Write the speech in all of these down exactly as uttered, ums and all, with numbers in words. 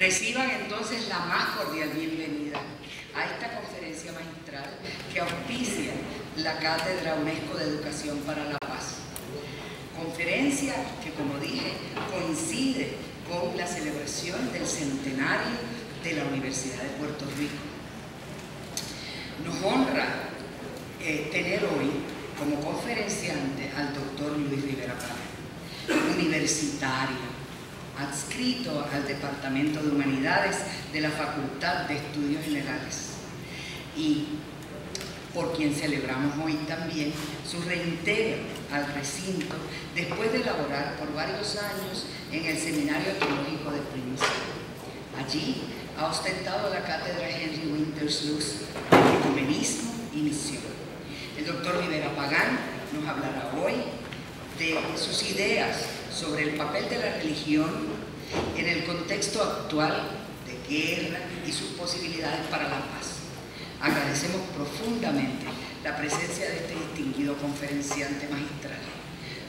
Reciban entonces la más cordial bienvenida a esta conferencia magistral que auspicia la Cátedra UNESCO de Educación para la Paz. Conferencia que, como dije, coincide con la celebración del centenario de la Universidad de Puerto Rico. Nos honra eh, tener hoy como conferenciante al doctor Luis Rivera Pagán, universitario, adscrito al Departamento de Humanidades de la Facultad de Estudios Generales, y por quien celebramos hoy también su reintegro al recinto después de laborar por varios años en el Seminario Teológico de Princeton. Allí ha ostentado la cátedra Henry Winters Luz de Ecumenismo y Misión. El doctor Rivera Pagán nos hablará hoy de sus ideas sobre el papel de la religión en el contexto actual de guerra y sus posibilidades para la paz. Agradecemos profundamente la presencia de este distinguido conferenciante magistral.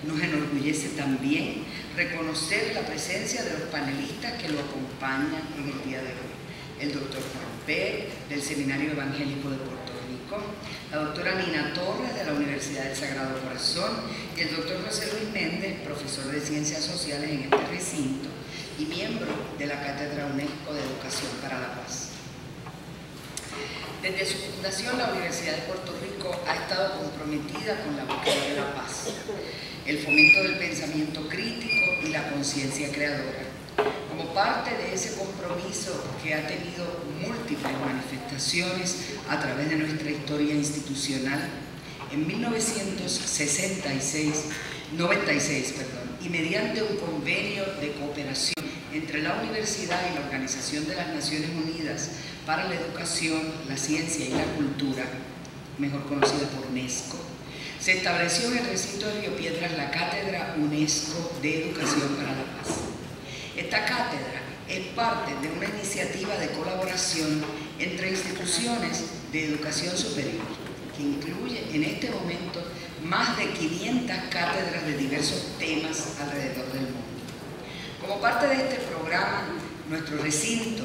Nos enorgullece también reconocer la presencia de los panelistas que lo acompañan en el día de hoy. El doctor Juan Pé, del Seminario Evangélico de Puerto Rico, la doctora Nina Torres, de la Universidad del Sagrado Corazón, y el doctor José Luis Méndez, profesor de Ciencias Sociales en este recinto y miembro de la Cátedra UNESCO de Educación para la Paz. Desde su fundación, la Universidad de Puerto Rico ha estado comprometida con la búsqueda de la paz, el fomento del pensamiento crítico y la conciencia creadora. Como parte de ese compromiso que ha tenido múltiples manifestaciones a través de nuestra historia institucional, en mil novecientos sesenta y seis, noventa y seis, perdón, y mediante un convenio de cooperación entre la Universidad y la Organización de las Naciones Unidas para la Educación, la Ciencia y la Cultura, mejor conocida por UNESCO, se estableció en el recinto de Río Piedras la Cátedra UNESCO de Educación para la Paz. Esta cátedra es parte de una iniciativa de colaboración entre instituciones de educación superior, que incluye en este momento más de quinientas cátedras de diversos temas alrededor del mundo. Como parte de este programa, nuestro recinto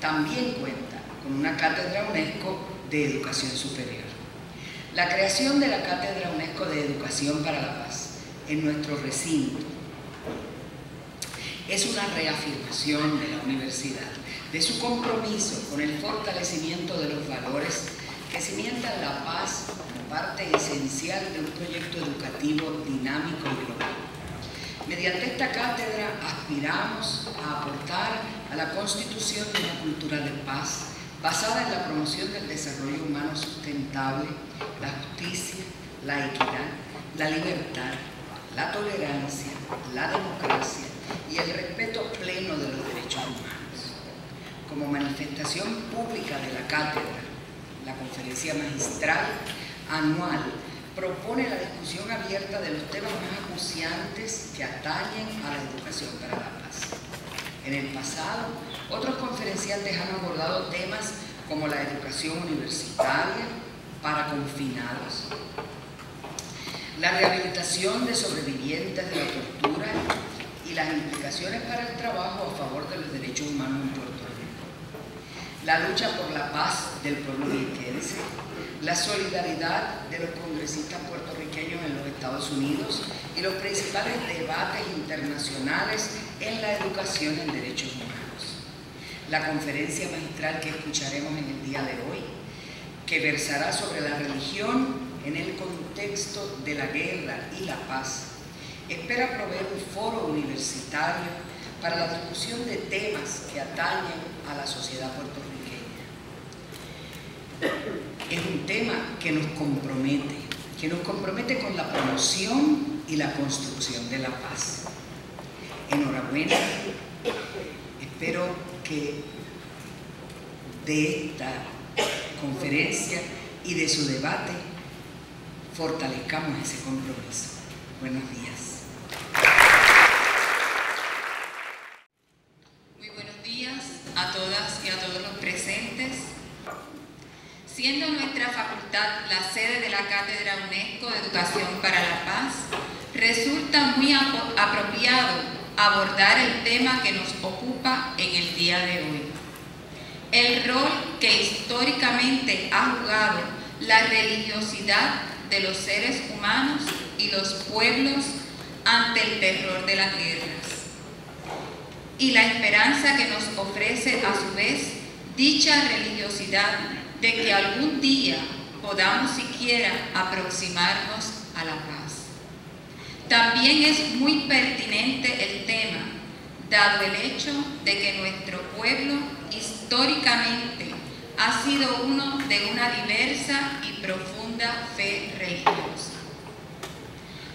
también cuenta con una Cátedra UNESCO de Educación Superior. La creación de la Cátedra UNESCO de Educación para la Paz en nuestro recinto es una reafirmación de la universidad, de su compromiso con el fortalecimiento de los valores que cimientan la paz como parte esencial de un proyecto educativo dinámico y global. Mediante esta cátedra aspiramos a aportar a la constitución de una cultura de paz basada en la promoción del desarrollo humano sustentable, la justicia, la equidad, la libertad, la tolerancia, la democracia y el respeto pleno de los derechos humanos. Como manifestación pública de la cátedra, la conferencia magistral anual propone la discusión abierta de los temas más acuciantes que atañen a la educación para la paz. En el pasado, otros conferenciantes han abordado temas como la educación universitaria para confinados, la rehabilitación de sobrevivientes de la tortura y las implicaciones para el trabajo a favor de los derechos humanos en Puerto Rico, la lucha por la paz del pueblo viequense, la solidaridad de los congresistas puertorriqueños en los Estados Unidos y los principales debates internacionales en la educación en derechos humanos. La conferencia magistral que escucharemos en el día de hoy, que versará sobre la religión en el contexto de la guerra y la paz, espera proveer un foro universitario para la discusión de temas que atañen a la sociedad puertorriqueña. Es un tema que nos compromete, que nos compromete con la promoción y la construcción de la paz. Enhorabuena. Espero que de esta conferencia y de su debate fortalezcamos ese compromiso. Buenos días. Muy buenos días a todas y a todos los presentes. Siendo nuestra facultad la sede de la Cátedra UNESCO de Educación para la Paz, resulta muy apropiado abordar el tema que nos ocupa en el día de hoy: el rol que históricamente ha jugado la religiosidad de los seres humanos y los pueblos ante el terror de las guerras, y la esperanza que nos ofrece a su vez dicha religiosidad de que algún día podamos siquiera aproximarnos a la paz. También es muy pertinente el tema, dado el hecho de que nuestro pueblo históricamente ha sido uno de una diversa y profunda fe religiosa.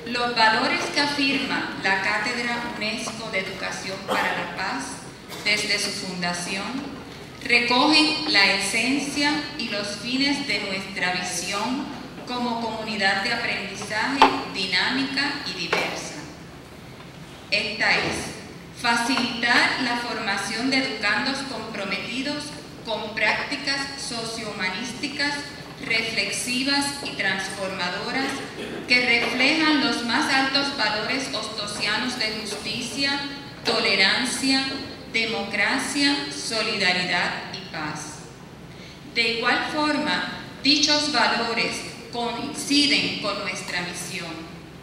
Los valores que afirma la Cátedra UNESCO de Educación para la Paz desde su fundación recogen la esencia y los fines de nuestra visión como comunidad de aprendizaje dinámica y diversa. Esta es facilitar la formación de educandos comprometidos con prácticas sociohumanísticas, reflexivas y transformadoras que reflejan los más altos valores ostosianos de justicia, tolerancia, democracia, solidaridad y paz. De igual forma, dichos valores coinciden con nuestra misión.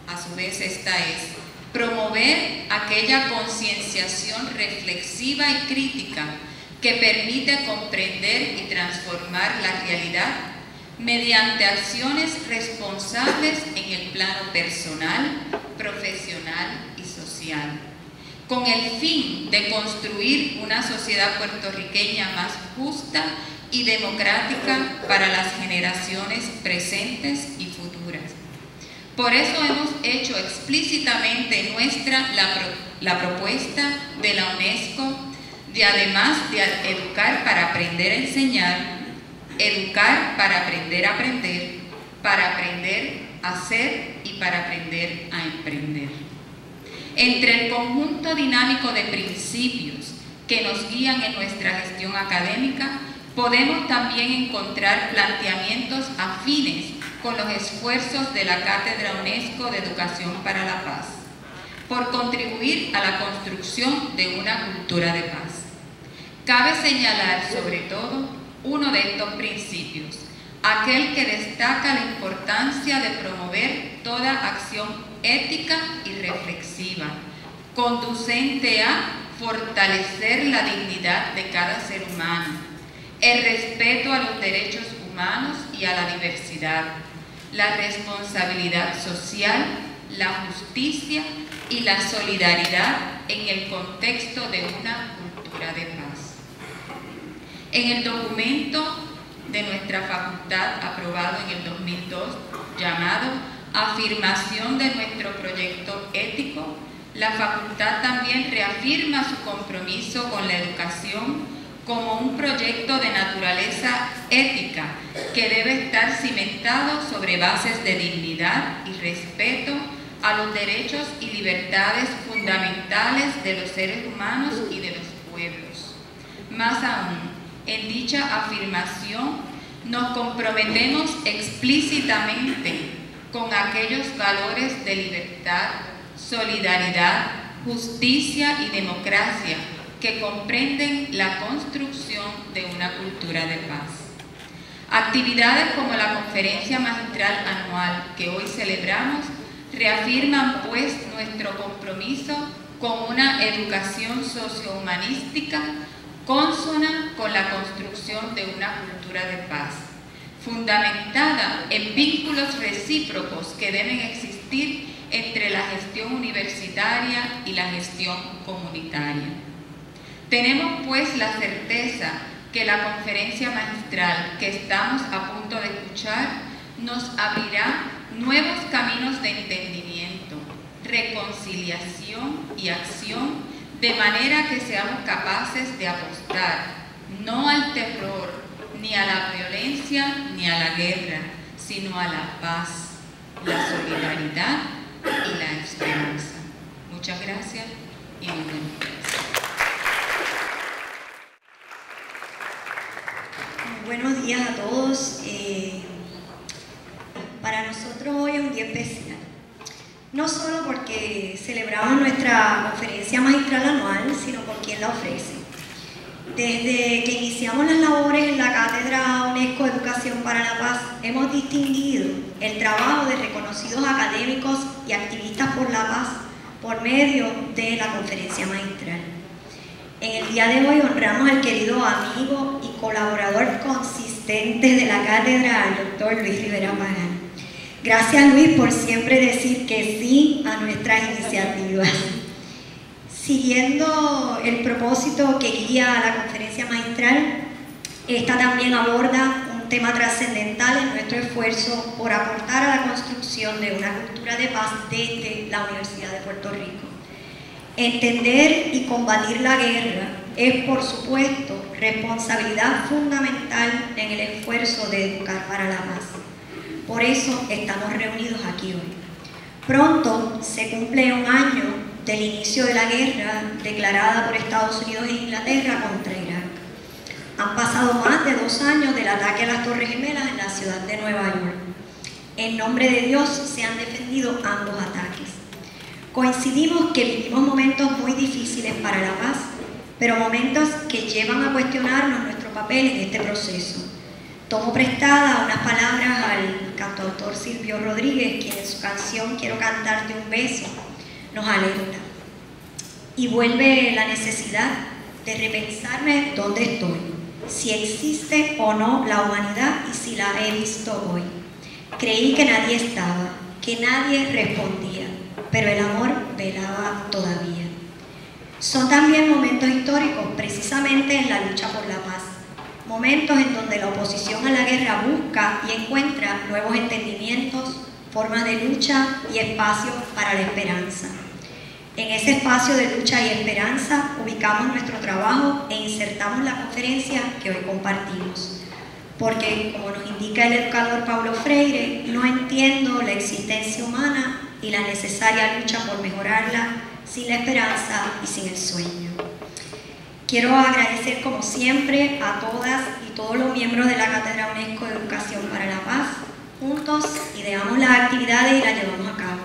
A su vez, esta es promover aquella concienciación reflexiva y crítica que permite comprender y transformar la realidad mediante acciones responsables en el plano personal, profesional y social, con el fin de construir una sociedad puertorriqueña más justa y democrática para las generaciones presentes y futuras. Por eso hemos hecho explícitamente nuestra la, pro, la propuesta de la UNESCO de, además de educar para aprender a enseñar, educar para aprender a aprender, para aprender a hacer y para aprender a emprender. Entre el conjunto dinámico de principios que nos guían en nuestra gestión académica, podemos también encontrar planteamientos afines con los esfuerzos de la Cátedra UNESCO de Educación para la Paz, por contribuir a la construcción de una cultura de paz. Cabe señalar sobre todo uno de estos principios, aquel que destaca la importancia de promover toda acción ética y reflexiva, conducente a fortalecer la dignidad de cada ser humano, el respeto a los derechos humanos y a la diversidad, la responsabilidad social, la justicia y la solidaridad en el contexto de una cultura de paz. En el documento de nuestra facultad aprobado en el dos mil dos, llamado Afirmación de nuestro proyecto ético, la facultad también reafirma su compromiso con la educación como un proyecto de naturaleza ética que debe estar cimentado sobre bases de dignidad y respeto a los derechos y libertades fundamentales de los seres humanos y de los pueblos. Más aún, en dicha afirmación nos comprometemos explícitamente con aquellos valores de libertad, solidaridad, justicia y democracia que comprenden la construcción de una cultura de paz. Actividades como la conferencia magistral anual que hoy celebramos reafirman pues nuestro compromiso con una educación sociohumanística consona con la construcción de una cultura de paz, fundamentada en vínculos recíprocos que deben existir entre la gestión universitaria y la gestión comunitaria. Tenemos pues la certeza que la conferencia magistral que estamos a punto de escuchar nos abrirá nuevos caminos de entendimiento, reconciliación y acción, de manera que seamos capaces de apostar no al terror, ni a la violencia, ni a la guerra, sino a la paz, la solidaridad y la esperanza. Muchas gracias y muchas gracias. Muy buenos días a todos. Eh, para nosotros hoy es un día especial. no solo porque celebramos nuestra conferencia magistral anual, sino por quien la ofrece. Desde que iniciamos las labores en la Cátedra UNESCO de Educación para la Paz, hemos distinguido el trabajo de reconocidos académicos y activistas por la paz por medio de la conferencia magistral. En el día de hoy honramos al querido amigo y colaborador consistente de la Cátedra, al doctor Luis Rivera Pagán. Gracias, Luis, por siempre decir que sí a nuestras iniciativas. Siguiendo el propósito que guía la conferencia magistral, esta también aborda un tema trascendental en nuestro esfuerzo por aportar a la construcción de una cultura de paz desde la Universidad de Puerto Rico. Entender y combatir la guerra es, por supuesto, responsabilidad fundamental en el esfuerzo de educar para la paz. Por eso estamos reunidos aquí hoy. Pronto se cumple un año del inicio de la guerra declarada por Estados Unidos e Inglaterra contra Irak. Han pasado más de dos años del ataque a las Torres Gemelas en la ciudad de Nueva York. En nombre de Dios se han defendido ambos ataques. Coincidimos que vivimos momentos muy difíciles para la paz, pero momentos que llevan a cuestionarnos nuestro papel en este proceso. Tomo prestada unas palabras al cantautor Silvio Rodríguez, quien en su canción Quiero cantarte un beso nos alerta y vuelve la necesidad de repensarme dónde estoy, si existe o no la humanidad y si la he visto hoy. Creí que nadie estaba, que nadie respondía, pero el amor velaba todavía. Son también momentos históricos, precisamente en la lucha por la paz, momentos en donde la oposición a la guerra busca y encuentra nuevos entendimientos, formas de lucha y espacios para la esperanza. En ese espacio de lucha y esperanza ubicamos nuestro trabajo e insertamos la conferencia que hoy compartimos. Porque, como nos indica el educador Paulo Freire, no entiendo la existencia humana y la necesaria lucha por mejorarla sin la esperanza y sin el sueño. Quiero agradecer, como siempre, a todas y todos los miembros de la Cátedra UNESCO de Educación para la Paz. Juntos ideamos las actividades y las llevamos a cabo.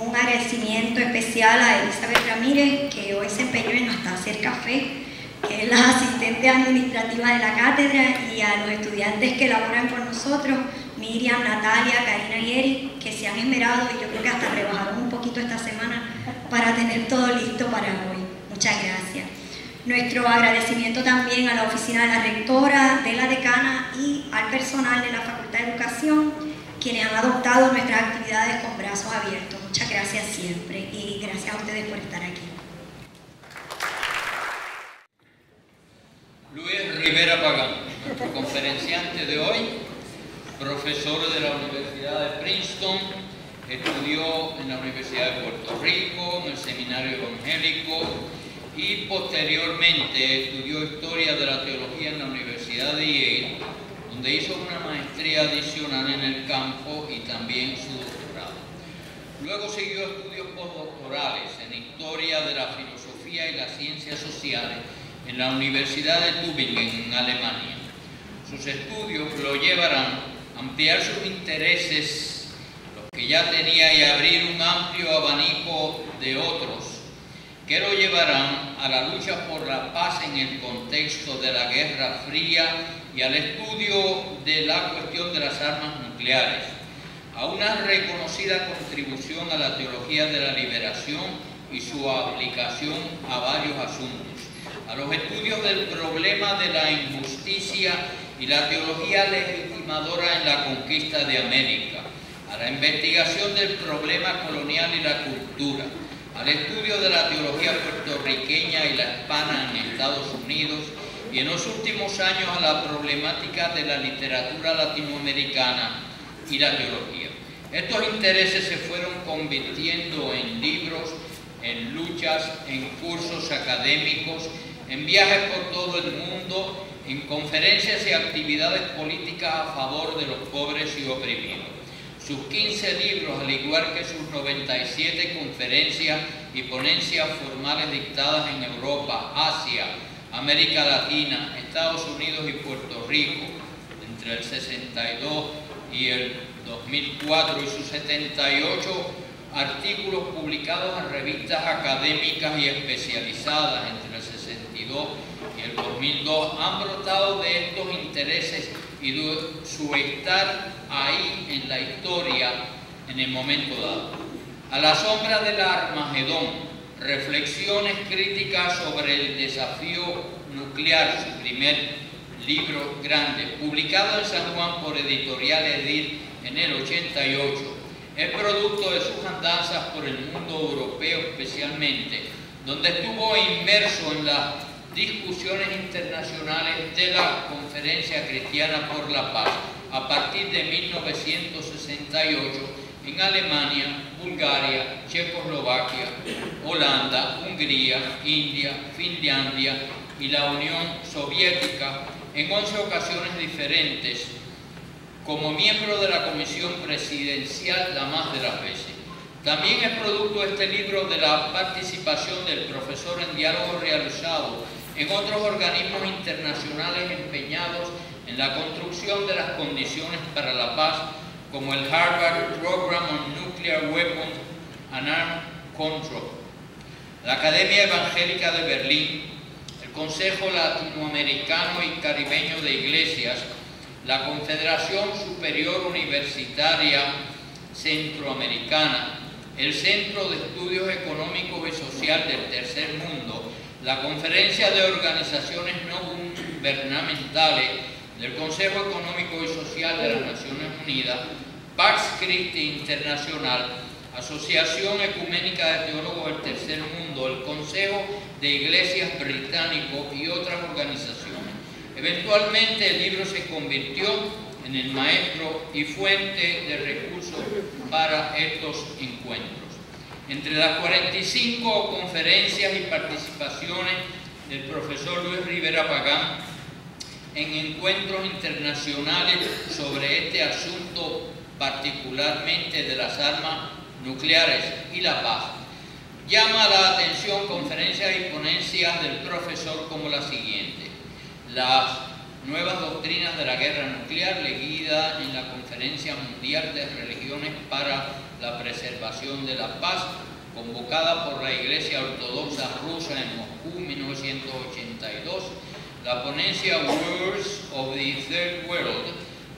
Un agradecimiento especial a Elizabeth Ramírez, que hoy se empeñó en hasta hacer café, que es la asistente administrativa de la cátedra, y a los estudiantes que laboran con nosotros, Miriam, Natalia, Karina y Eric, que se han esmerado y yo creo que hasta rebajaron un poquito esta semana para tener todo listo para hoy. Muchas gracias. Nuestro agradecimiento también a la oficina de la rectora, de la decana y al personal de la Facultad de Educación, quienes han adoptado nuestras actividades con brazos abiertos. Muchas gracias siempre y gracias a ustedes por estar aquí. Luis Rivera Pagán, nuestro conferenciante de hoy, profesor de la Universidad de Princeton, estudió en la Universidad de Puerto Rico, en el Seminario Evangélico y posteriormente estudió Historia de la Teología en la Universidad de Yale, donde hizo una maestría adicional en el campo y también su doctorado. Luego siguió estudios postdoctorales en Historia de la Filosofía y las Ciencias Sociales en la Universidad de Tübingen, en Alemania. Sus estudios lo llevarán a ampliar sus intereses, los que ya tenía, y abrir un amplio abanico de otros, que lo llevarán a la lucha por la paz en el contexto de la Guerra Fría y al estudio de la cuestión de las armas nucleares, a una reconocida contribución a la teología de la liberación y su aplicación a varios asuntos, a los estudios del problema de la injusticia y la teología legitimadora en la conquista de América, a la investigación del problema colonial y la cultura, al estudio de la teología puertorriqueña y la hispana en Estados Unidos y en los últimos años a la problemática de la literatura latinoamericana y la teología. Estos intereses se fueron convirtiendo en libros, en luchas, en cursos académicos, en viajes por todo el mundo, en conferencias y actividades políticas a favor de los pobres y oprimidos. Sus quince libros, al igual que sus noventa y siete conferencias y ponencias formales dictadas en Europa, Asia, América Latina, Estados Unidos y Puerto Rico, entre el sesenta y dos y el dos mil cuatro, y sus setenta y ocho artículos publicados en revistas académicas y especializadas entre el sesenta y dos y el dos mil dos han brotado de estos intereses y de su estar ahí en la historia en el momento dado. A la sombra del Armagedón, reflexiones críticas sobre el desafío nuclear, su primer libro grande, publicado en San Juan por Editorial Edil en el ochenta y ocho, es producto de sus andanzas por el mundo europeo especialmente, donde estuvo inmerso en las discusiones internacionales de la Conferencia Cristiana por la Paz a partir de mil novecientos sesenta y ocho en Alemania, Bulgaria, Checoslovaquia, Holanda, Hungría, India, Finlandia y la Unión Soviética en once ocasiones diferentes, como miembro de la Comisión Presidencial la más de las veces. También es producto de este libro de la participación del profesor en diálogos realizados en otros organismos internacionales empeñados en la construcción de las condiciones para la paz, como el Harvard Program on Nuclear Weapons and Arms Control, la Academia Evangélica de Berlín, el Consejo Latinoamericano y Caribeño de Iglesias, la Confederación Superior Universitaria Centroamericana, el Centro de Estudios Económicos y Social del Tercer Mundo, la Conferencia de Organizaciones No Gubernamentales del Consejo Económico y Social de las Naciones Unidas, Pax Christi Internacional, Asociación Ecuménica de Teólogos del Tercer Mundo, el Consejo de Iglesias Británico y otras organizaciones. Eventualmente el libro se convirtió en el maestro y fuente de recursos para estos encuentros. Entre las cuarenta y cinco conferencias y participaciones del profesor Luis Rivera Pagán en encuentros internacionales sobre este asunto, particularmente de las armas nucleares y la paz, llama la atención conferencias y ponencias del profesor como la siguiente: las nuevas doctrinas de la guerra nuclear, leída en la Conferencia Mundial de Religiones para la Preservación de la Paz, convocada por la Iglesia Ortodoxa Rusa en Moscú, mil novecientos ochenta y dos, la ponencia Wars of the Third World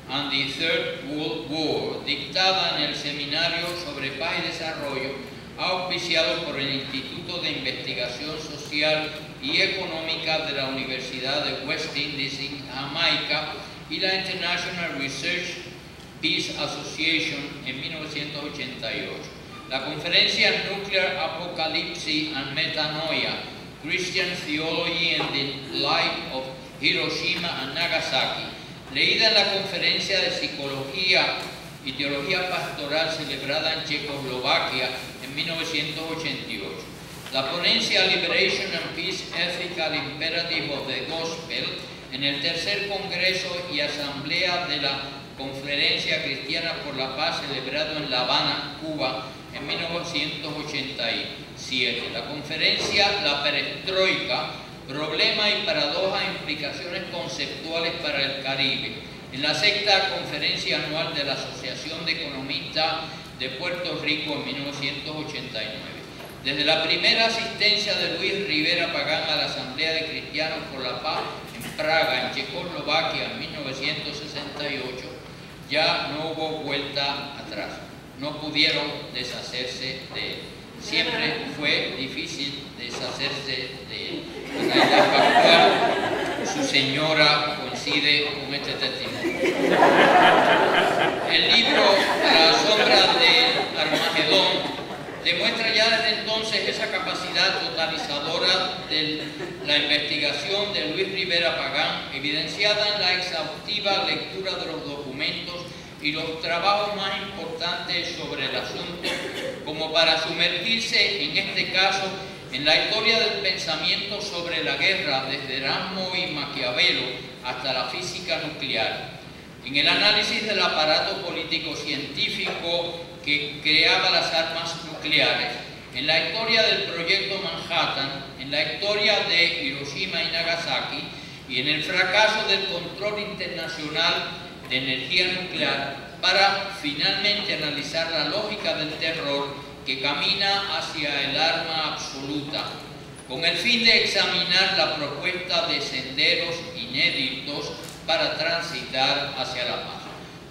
and the Third World War, dictada en el Seminario sobre Paz y Desarrollo, auspiciado por el Instituto de Investigación Social y Económica de la Universidad de West Indies en Jamaica y la International Research Peace Association en mil novecientos ochenta y ocho. La conferencia Nuclear Apocalypse and Metanoia, Christian Theology and the Life of Hiroshima and Nagasaki, leída en la Conferencia de Psicología y Teología Pastoral celebrada en Checoslovaquia en mil novecientos ochenta y ocho. La ponencia Liberation and Peace Ethical Imperative of the Gospel en el tercer Congreso y Asamblea de la Conferencia Cristiana por la Paz celebrado en La Habana, Cuba, en mil novecientos ochenta y siete. La conferencia La Perestroika, Problemas y Paradojas e Implicaciones Conceptuales para el Caribe, en la sexta Conferencia Anual de la Asociación de Economistas de Puerto Rico en mil novecientos ochenta y nueve. Desde la primera asistencia de Luis Rivera Pagán a la Asamblea de Cristianos por la Paz en Praga, en Checoslovaquia, en mil novecientos sesenta y ocho, ya no hubo vuelta atrás. No pudieron deshacerse de él. Siempre fue difícil deshacerse de él. Anaida Pascual, su señora, coincide con este testimonio. El libro A la sombra de Armagedón demuestra ya desde entonces esa capacidad totalizadora de la investigación de Luis Rivera Pagán, evidenciada en la exhaustiva lectura de los documentos y los trabajos más importantes sobre el asunto, como para sumergirse, en este caso, en la historia del pensamiento sobre la guerra, desde Erasmo y Maquiavelo hasta la física nuclear, en el análisis del aparato político-científico que creaba las armas nucleares, en la historia del Proyecto Manhattan, en la historia de Hiroshima y Nagasaki y en el fracaso del control internacional de energía nuclear, para finalmente analizar la lógica del terror que camina hacia el arma absoluta, con el fin de examinar la propuesta de senderos inéditos para transitar hacia la paz.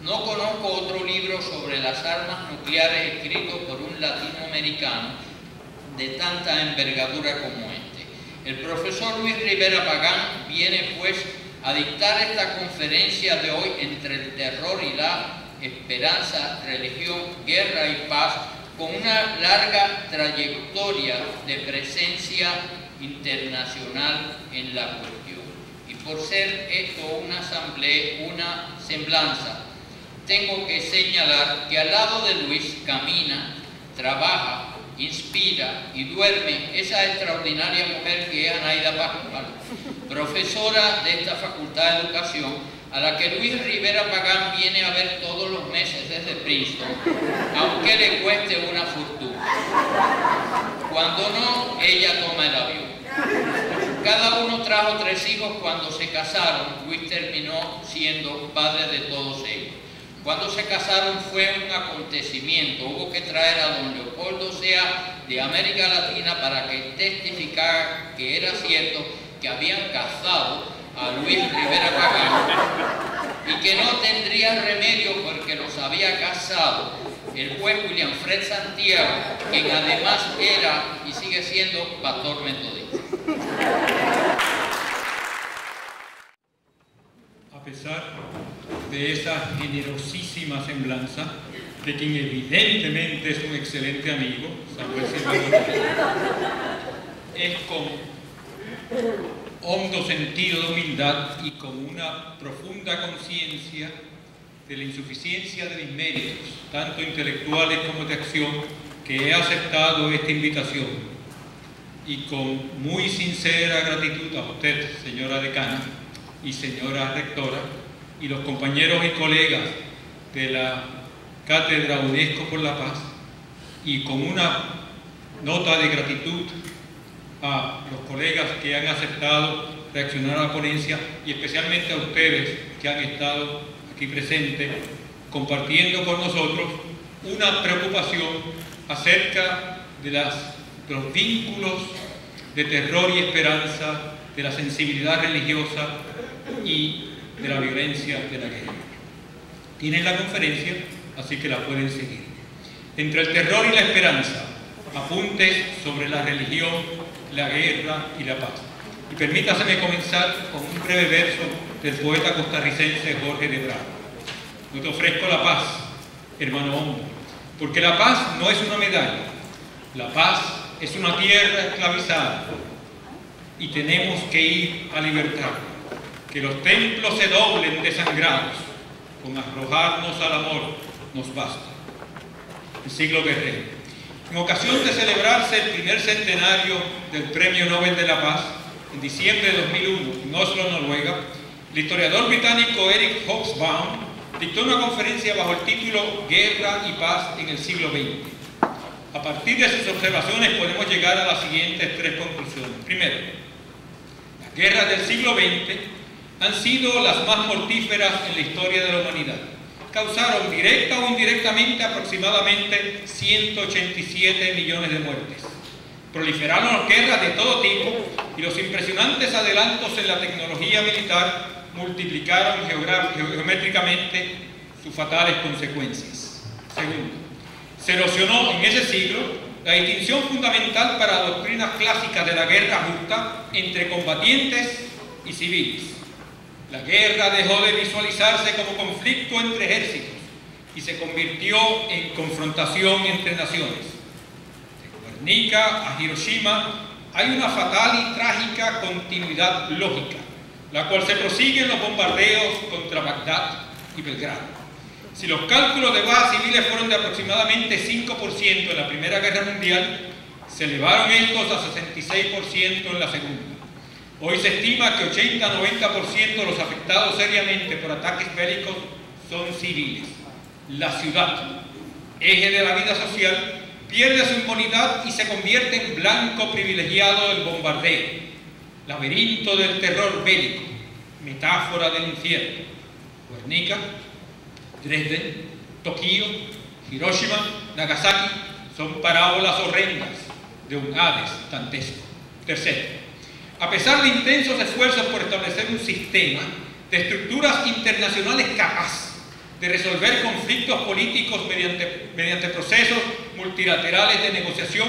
No conozco otro libro sobre las armas nucleares escrito por un latinoamericano de tanta envergadura como este. El profesor Luis Rivera Pagán viene pues a dictar esta conferencia de hoy entre el terror y la esperanza, religión, guerra y paz, con una larga trayectoria de presencia internacional en la cuestión. Y por ser esto una asamblea, una semblanza, tengo que señalar que al lado de Luis camina, trabaja, inspira y duerme esa extraordinaria mujer que es Anaida Pascual, profesora de esta Facultad de Educación, a la que Luis Rivera Pagán viene a ver todos los meses desde Princeton, aunque le cueste una fortuna. Cuando no, ella toma el avión. Cada uno trajo tres hijos cuando se casaron. Luis terminó siendo padre de todos ellos. Cuando se casaron fue un acontecimiento. Hubo que traer a don Leopoldo Sea de América Latina para que testificara que era cierto que habían casado a Luis Rivera Pagán y que no tendría remedio porque los había casado el juez William Fred Santiago, quien además era y sigue siendo pastor metodista. A pesar de esa generosísima semblanza de quien evidentemente es un excelente amigo, Samuel Silva Rodríguez, es con hondo sentido de humildad y con una profunda conciencia de la insuficiencia de mis méritos, tanto intelectuales como de acción, que he aceptado esta invitación, y con muy sincera gratitud a usted, señora decana y señora rectora, y los compañeros y colegas de la Cátedra UNESCO por la Paz, y con una nota de gratitud a los colegas que han aceptado reaccionar a la ponencia y especialmente a ustedes que han estado aquí presentes compartiendo con nosotros una preocupación acerca de, las, de los vínculos de terror y esperanza, de la sensibilidad religiosa y de la violencia de la guerra. Tienen la conferencia, así que la pueden seguir. Entre el terror y la esperanza, apuntes sobre la religión, la guerra y la paz. Y permítaseme comenzar con un breve verso del poeta costarricense Jorge de Bravo. No te ofrezco la paz, hermano hombre, porque la paz no es una medalla. La paz es una tierra esclavizada y tenemos que ir a libertarla. Que los templos se doblen desangrados, con arrojarnos al amor nos basta. El siglo guerrero. En ocasión de celebrarse el primer centenario del Premio Nobel de la Paz, en diciembre de dos mil uno, en Oslo, Noruega, el historiador británico Eric Hobsbawm dictó una conferencia bajo el título Guerra y Paz en el siglo veinte. A partir de sus observaciones podemos llegar a las siguientes tres conclusiones. Primero, las guerras del siglo veinte han sido las más mortíferas en la historia de la humanidad. Causaron directa o indirectamente aproximadamente ciento ochenta y siete millones de muertes. Proliferaron las guerras de todo tipo y los impresionantes adelantos en la tecnología militar multiplicaron geométricamente sus fatales consecuencias. Segundo, se erosionó en ese siglo la distinción fundamental para las doctrinas clásicas de la guerra justa entre combatientes y civiles. La guerra dejó de visualizarse como conflicto entre ejércitos y se convirtió en confrontación entre naciones. De Guernica a Hiroshima hay una fatal y trágica continuidad lógica, la cual se prosigue en los bombardeos contra Bagdad y Belgrado. Si los cálculos de bajas civiles fueron de aproximadamente cinco por ciento en la Primera Guerra Mundial, se elevaron estos a sesenta y seis por ciento en la Segunda. Hoy se estima que ochenta a noventa por ciento de los afectados seriamente por ataques bélicos son civiles. La ciudad, eje de la vida social, pierde su inmunidad y se convierte en blanco privilegiado del bombardeo, laberinto del terror bélico, metáfora del infierno. Guernica, Dresden, Tokio, Hiroshima, Nagasaki son parábolas horrendas de un Hades dantesco. Tercero, a pesar de intensos esfuerzos por establecer un sistema de estructuras internacionales capaz de resolver conflictos políticos mediante, mediante procesos multilaterales de negociación,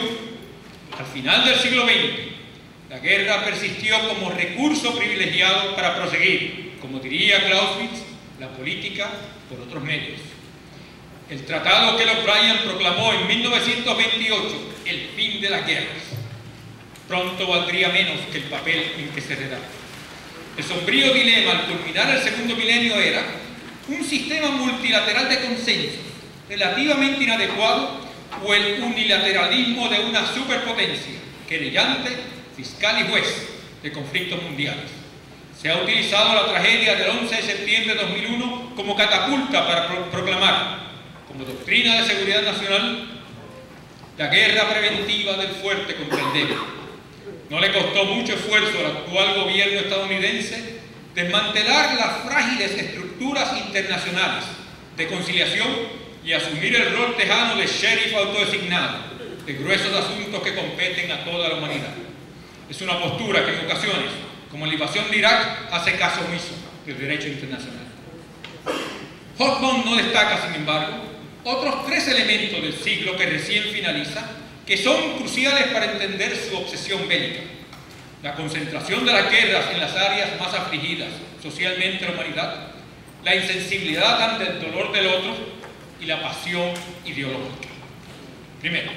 al final del siglo veinte, la guerra persistió como recurso privilegiado para proseguir, como diría Clausewitz, la política por otros medios. El tratado que O'Brien proclamó en mil novecientos veintiocho, el fin de las guerras, pronto valdría menos que el papel en que se redactó. El sombrío dilema al culminar el segundo milenio era un sistema multilateral de consenso relativamente inadecuado o el unilateralismo de una superpotencia querellante, fiscal y juez de conflictos mundiales. Se ha utilizado la tragedia del once de septiembre de dos mil uno como catapulta para pro proclamar, como doctrina de seguridad nacional, la guerra preventiva del fuerte contra el débil. No le costó mucho esfuerzo al actual gobierno estadounidense desmantelar las frágiles estructuras internacionales de conciliación y asumir el rol tejano de sheriff autodesignado de gruesos asuntos que competen a toda la humanidad. Es una postura que en ocasiones, como la invasión de Irak, hace caso omiso del derecho internacional. Hobsbawm no destaca, sin embargo, otros tres elementos del siglo que recién finaliza, que son cruciales para entender su obsesión bélica. La concentración de las guerras en las áreas más afligidas socialmente la humanidad, la insensibilidad ante el dolor del otro y la pasión ideológica. Primero,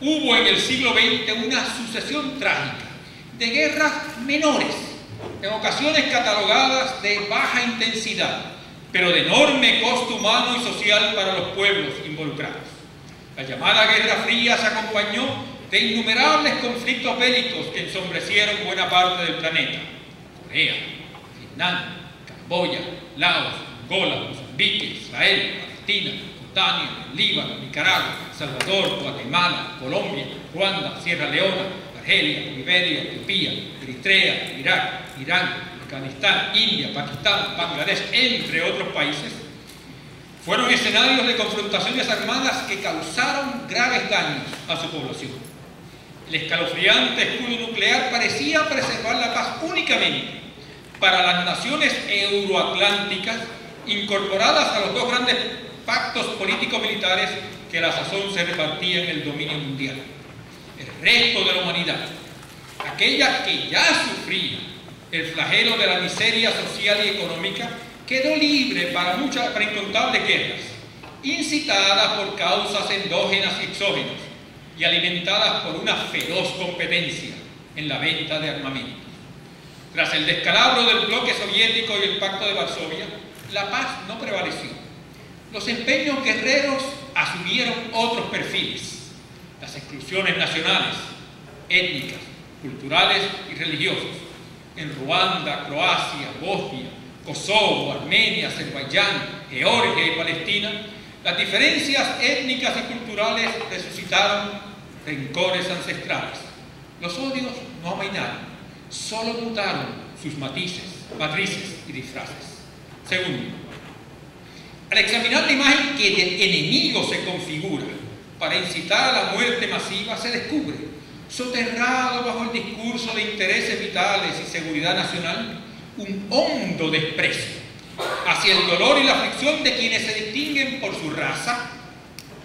hubo en el siglo veinte una sucesión trágica de guerras menores, en ocasiones catalogadas de baja intensidad, pero de enorme costo humano y social para los pueblos involucrados. La llamada Guerra Fría se acompañó de innumerables conflictos bélicos que ensombrecieron buena parte del planeta. Corea, Vietnam, Camboya, Laos, Angola, Mozambique, Israel, Palestina, Jordania, Líbano, Nicaragua, Salvador, Guatemala, Colombia, Ruanda, Sierra Leona, Argelia, Liberia, Etiopía, Eritrea, Irak, Irán, Afganistán, India, Pakistán, Bangladesh, entre otros países, fueron escenarios de confrontaciones armadas que causaron graves daños a su población. El escalofriante escudo nuclear parecía preservar la paz únicamente para las naciones euroatlánticas incorporadas a los dos grandes pactos político-militares que la sazón se repartía en el dominio mundial. El resto de la humanidad, aquella que ya sufría el flagelo de la miseria social y económica, quedó libre para muchas, para incontables guerras, incitadas por causas endógenas y exógenas y alimentadas por una feroz competencia en la venta de armamentos. Tras el descalabro del bloque soviético y el Pacto de Varsovia, la paz no prevaleció. Los empeños guerreros asumieron otros perfiles. Las exclusiones nacionales, étnicas, culturales y religiosas en Ruanda, Croacia, Bosnia, Kosovo, Armenia, Azerbaiyán, Georgia y Palestina, las diferencias étnicas y culturales resucitaron rencores ancestrales. Los odios no amainaron, solo mutaron sus matices, matrices y disfraces. Segundo, al examinar la imagen que el enemigo se configura para incitar a la muerte masiva, se descubre, soterrado bajo el discurso de intereses vitales y seguridad nacional, un hondo desprecio hacia el dolor y la aflicción de quienes se distinguen por su raza,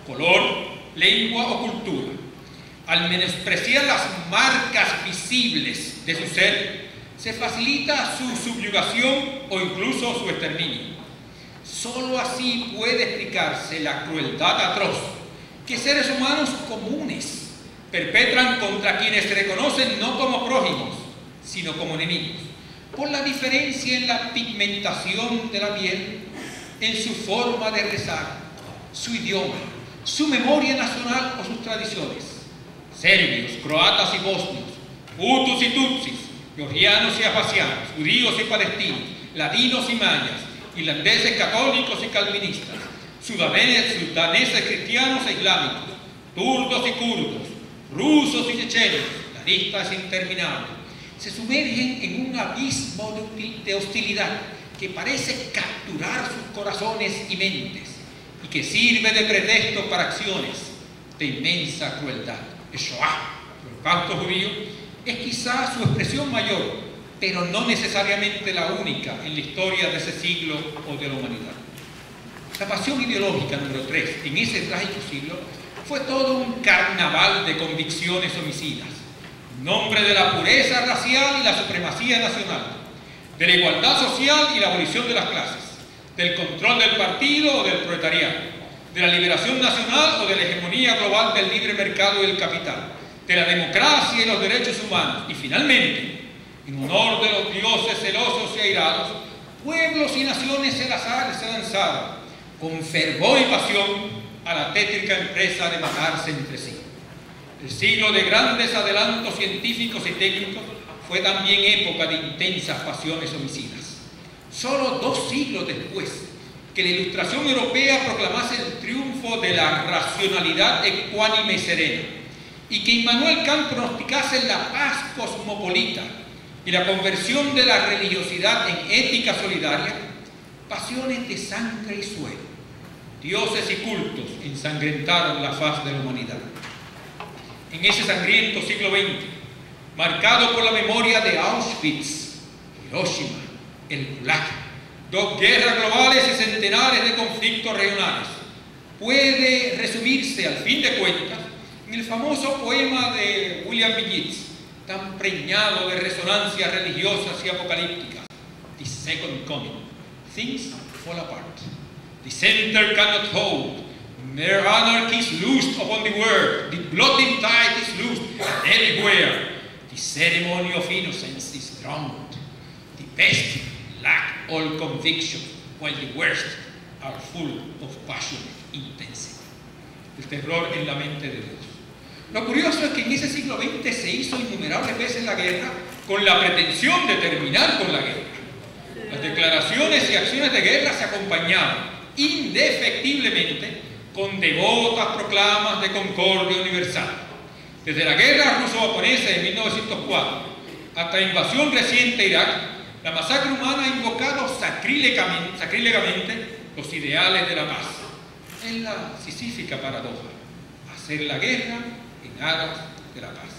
color, lengua o cultura. Al menospreciar las marcas visibles de su ser, se facilita su subyugación o incluso su exterminio. Solo así puede explicarse la crueldad atroz que seres humanos comunes perpetran contra quienes se reconocen no como prójimos, sino como enemigos, por la diferencia en la pigmentación de la piel, en su forma de rezar, su idioma, su memoria nacional o sus tradiciones. Serbios, croatas y bosnios, hutus y tutsis, georgianos y abasianos, judíos y palestinos, latinos y mayas, irlandeses católicos y calvinistas, sudaneses, cristianos e islámicos, turcos y kurdos, rusos y chechenos, la lista es interminable, se sumergen en un abismo de hostilidad que parece capturar sus corazones y mentes y que sirve de pretexto para acciones de inmensa crueldad. El Shoah, el Holocausto judío, es quizá su expresión mayor, pero no necesariamente la única en la historia de ese siglo o de la humanidad. La pasión ideológica número tres en ese trágico siglo fue todo un carnaval de convicciones homicidas, en nombre de la pureza racial y la supremacía nacional, de la igualdad social y la abolición de las clases, del control del partido o del proletariado, de la liberación nacional o de la hegemonía global del libre mercado y el capital, de la democracia y los derechos humanos, y finalmente, en honor de los dioses celosos y airados, pueblos y naciones se lanzaron con fervor y pasión a la tétrica empresa de matarse entre sí. El siglo de grandes adelantos científicos y técnicos fue también época de intensas pasiones homicidas. Solo dos siglos después que la Ilustración europea proclamase el triunfo de la racionalidad ecuánime y serena, y que Immanuel Kant pronosticase la paz cosmopolita y la conversión de la religiosidad en ética solidaria, pasiones de sangre y suelo, dioses y cultos ensangrentaron la faz de la humanidad. En ese sangriento siglo veinte, marcado por la memoria de Auschwitz, Hiroshima, el Gulag, dos guerras globales y centenares de conflictos regionales, puede resumirse al fin de cuentas en el famoso poema de William B. Yeats, tan preñado de resonancias religiosas y apocalípticas: The Second Coming, Things Fall Apart, The Center Cannot Hold, Mere Anarchy is Loosed Upon the World, The Blotting Tide is Loosed Everywhere, The Ceremony of Innocence is Drowned, The Best lack all conviction, while the worst are full of passionate intensity. El terror en la mente de Dios. Lo curioso es que en ese siglo veinte se hizo innumerables veces la guerra con la pretensión de terminar con la guerra. Las declaraciones y acciones de guerra se acompañaban indefectiblemente con devotas proclamas de concordia universal. Desde la guerra ruso-japonesa de mil novecientos cuatro hasta la invasión reciente a Irak, la masacre humana ha invocado sacrílegamente, sacrílegamente los ideales de la paz. Es la sisífica paradoja: hacer la guerra en aras de la paz.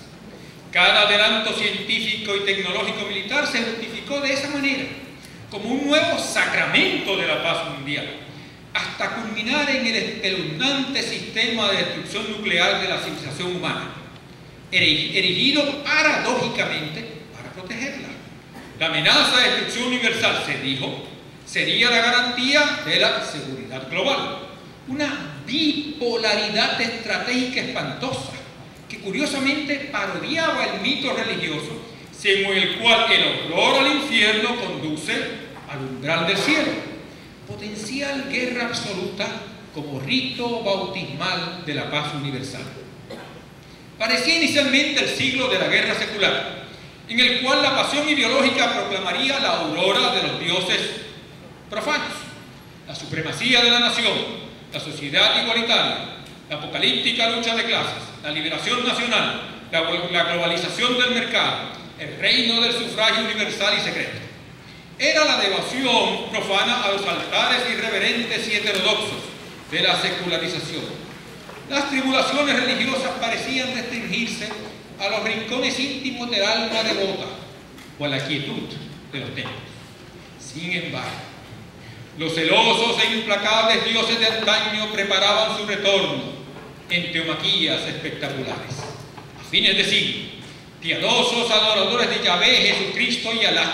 Cada adelanto científico y tecnológico militar se justificó de esa manera, como un nuevo sacramento de la paz mundial, hasta culminar en el espeluznante sistema de destrucción nuclear de la civilización humana, erigido paradójicamente para protegerla. La amenaza de destrucción universal, se dijo, sería la garantía de la seguridad global. Una bipolaridad estratégica espantosa que curiosamente parodiaba el mito religioso según el cual el horror al infierno conduce al umbral del cielo. Potencial guerra absoluta como rito bautismal de la paz universal. Parecía inicialmente el siglo de la guerra secular, en el cual la pasión ideológica proclamaría la aurora de los dioses profanos, la supremacía de la nación, la sociedad igualitaria, la apocalíptica lucha de clases, la liberación nacional, la, la globalización del mercado, el reino del sufragio universal y secreto. Era la devoción profana a los altares irreverentes y heterodoxos de la secularización. Las tribulaciones religiosas parecían restringirse a los rincones íntimos del alma devota o a la quietud de los templos. Sin embargo, los celosos e implacables dioses de antaño preparaban su retorno en teomaquías espectaculares. A fines de siglo, piadosos adoradores de Yahvé, Jesucristo y Alá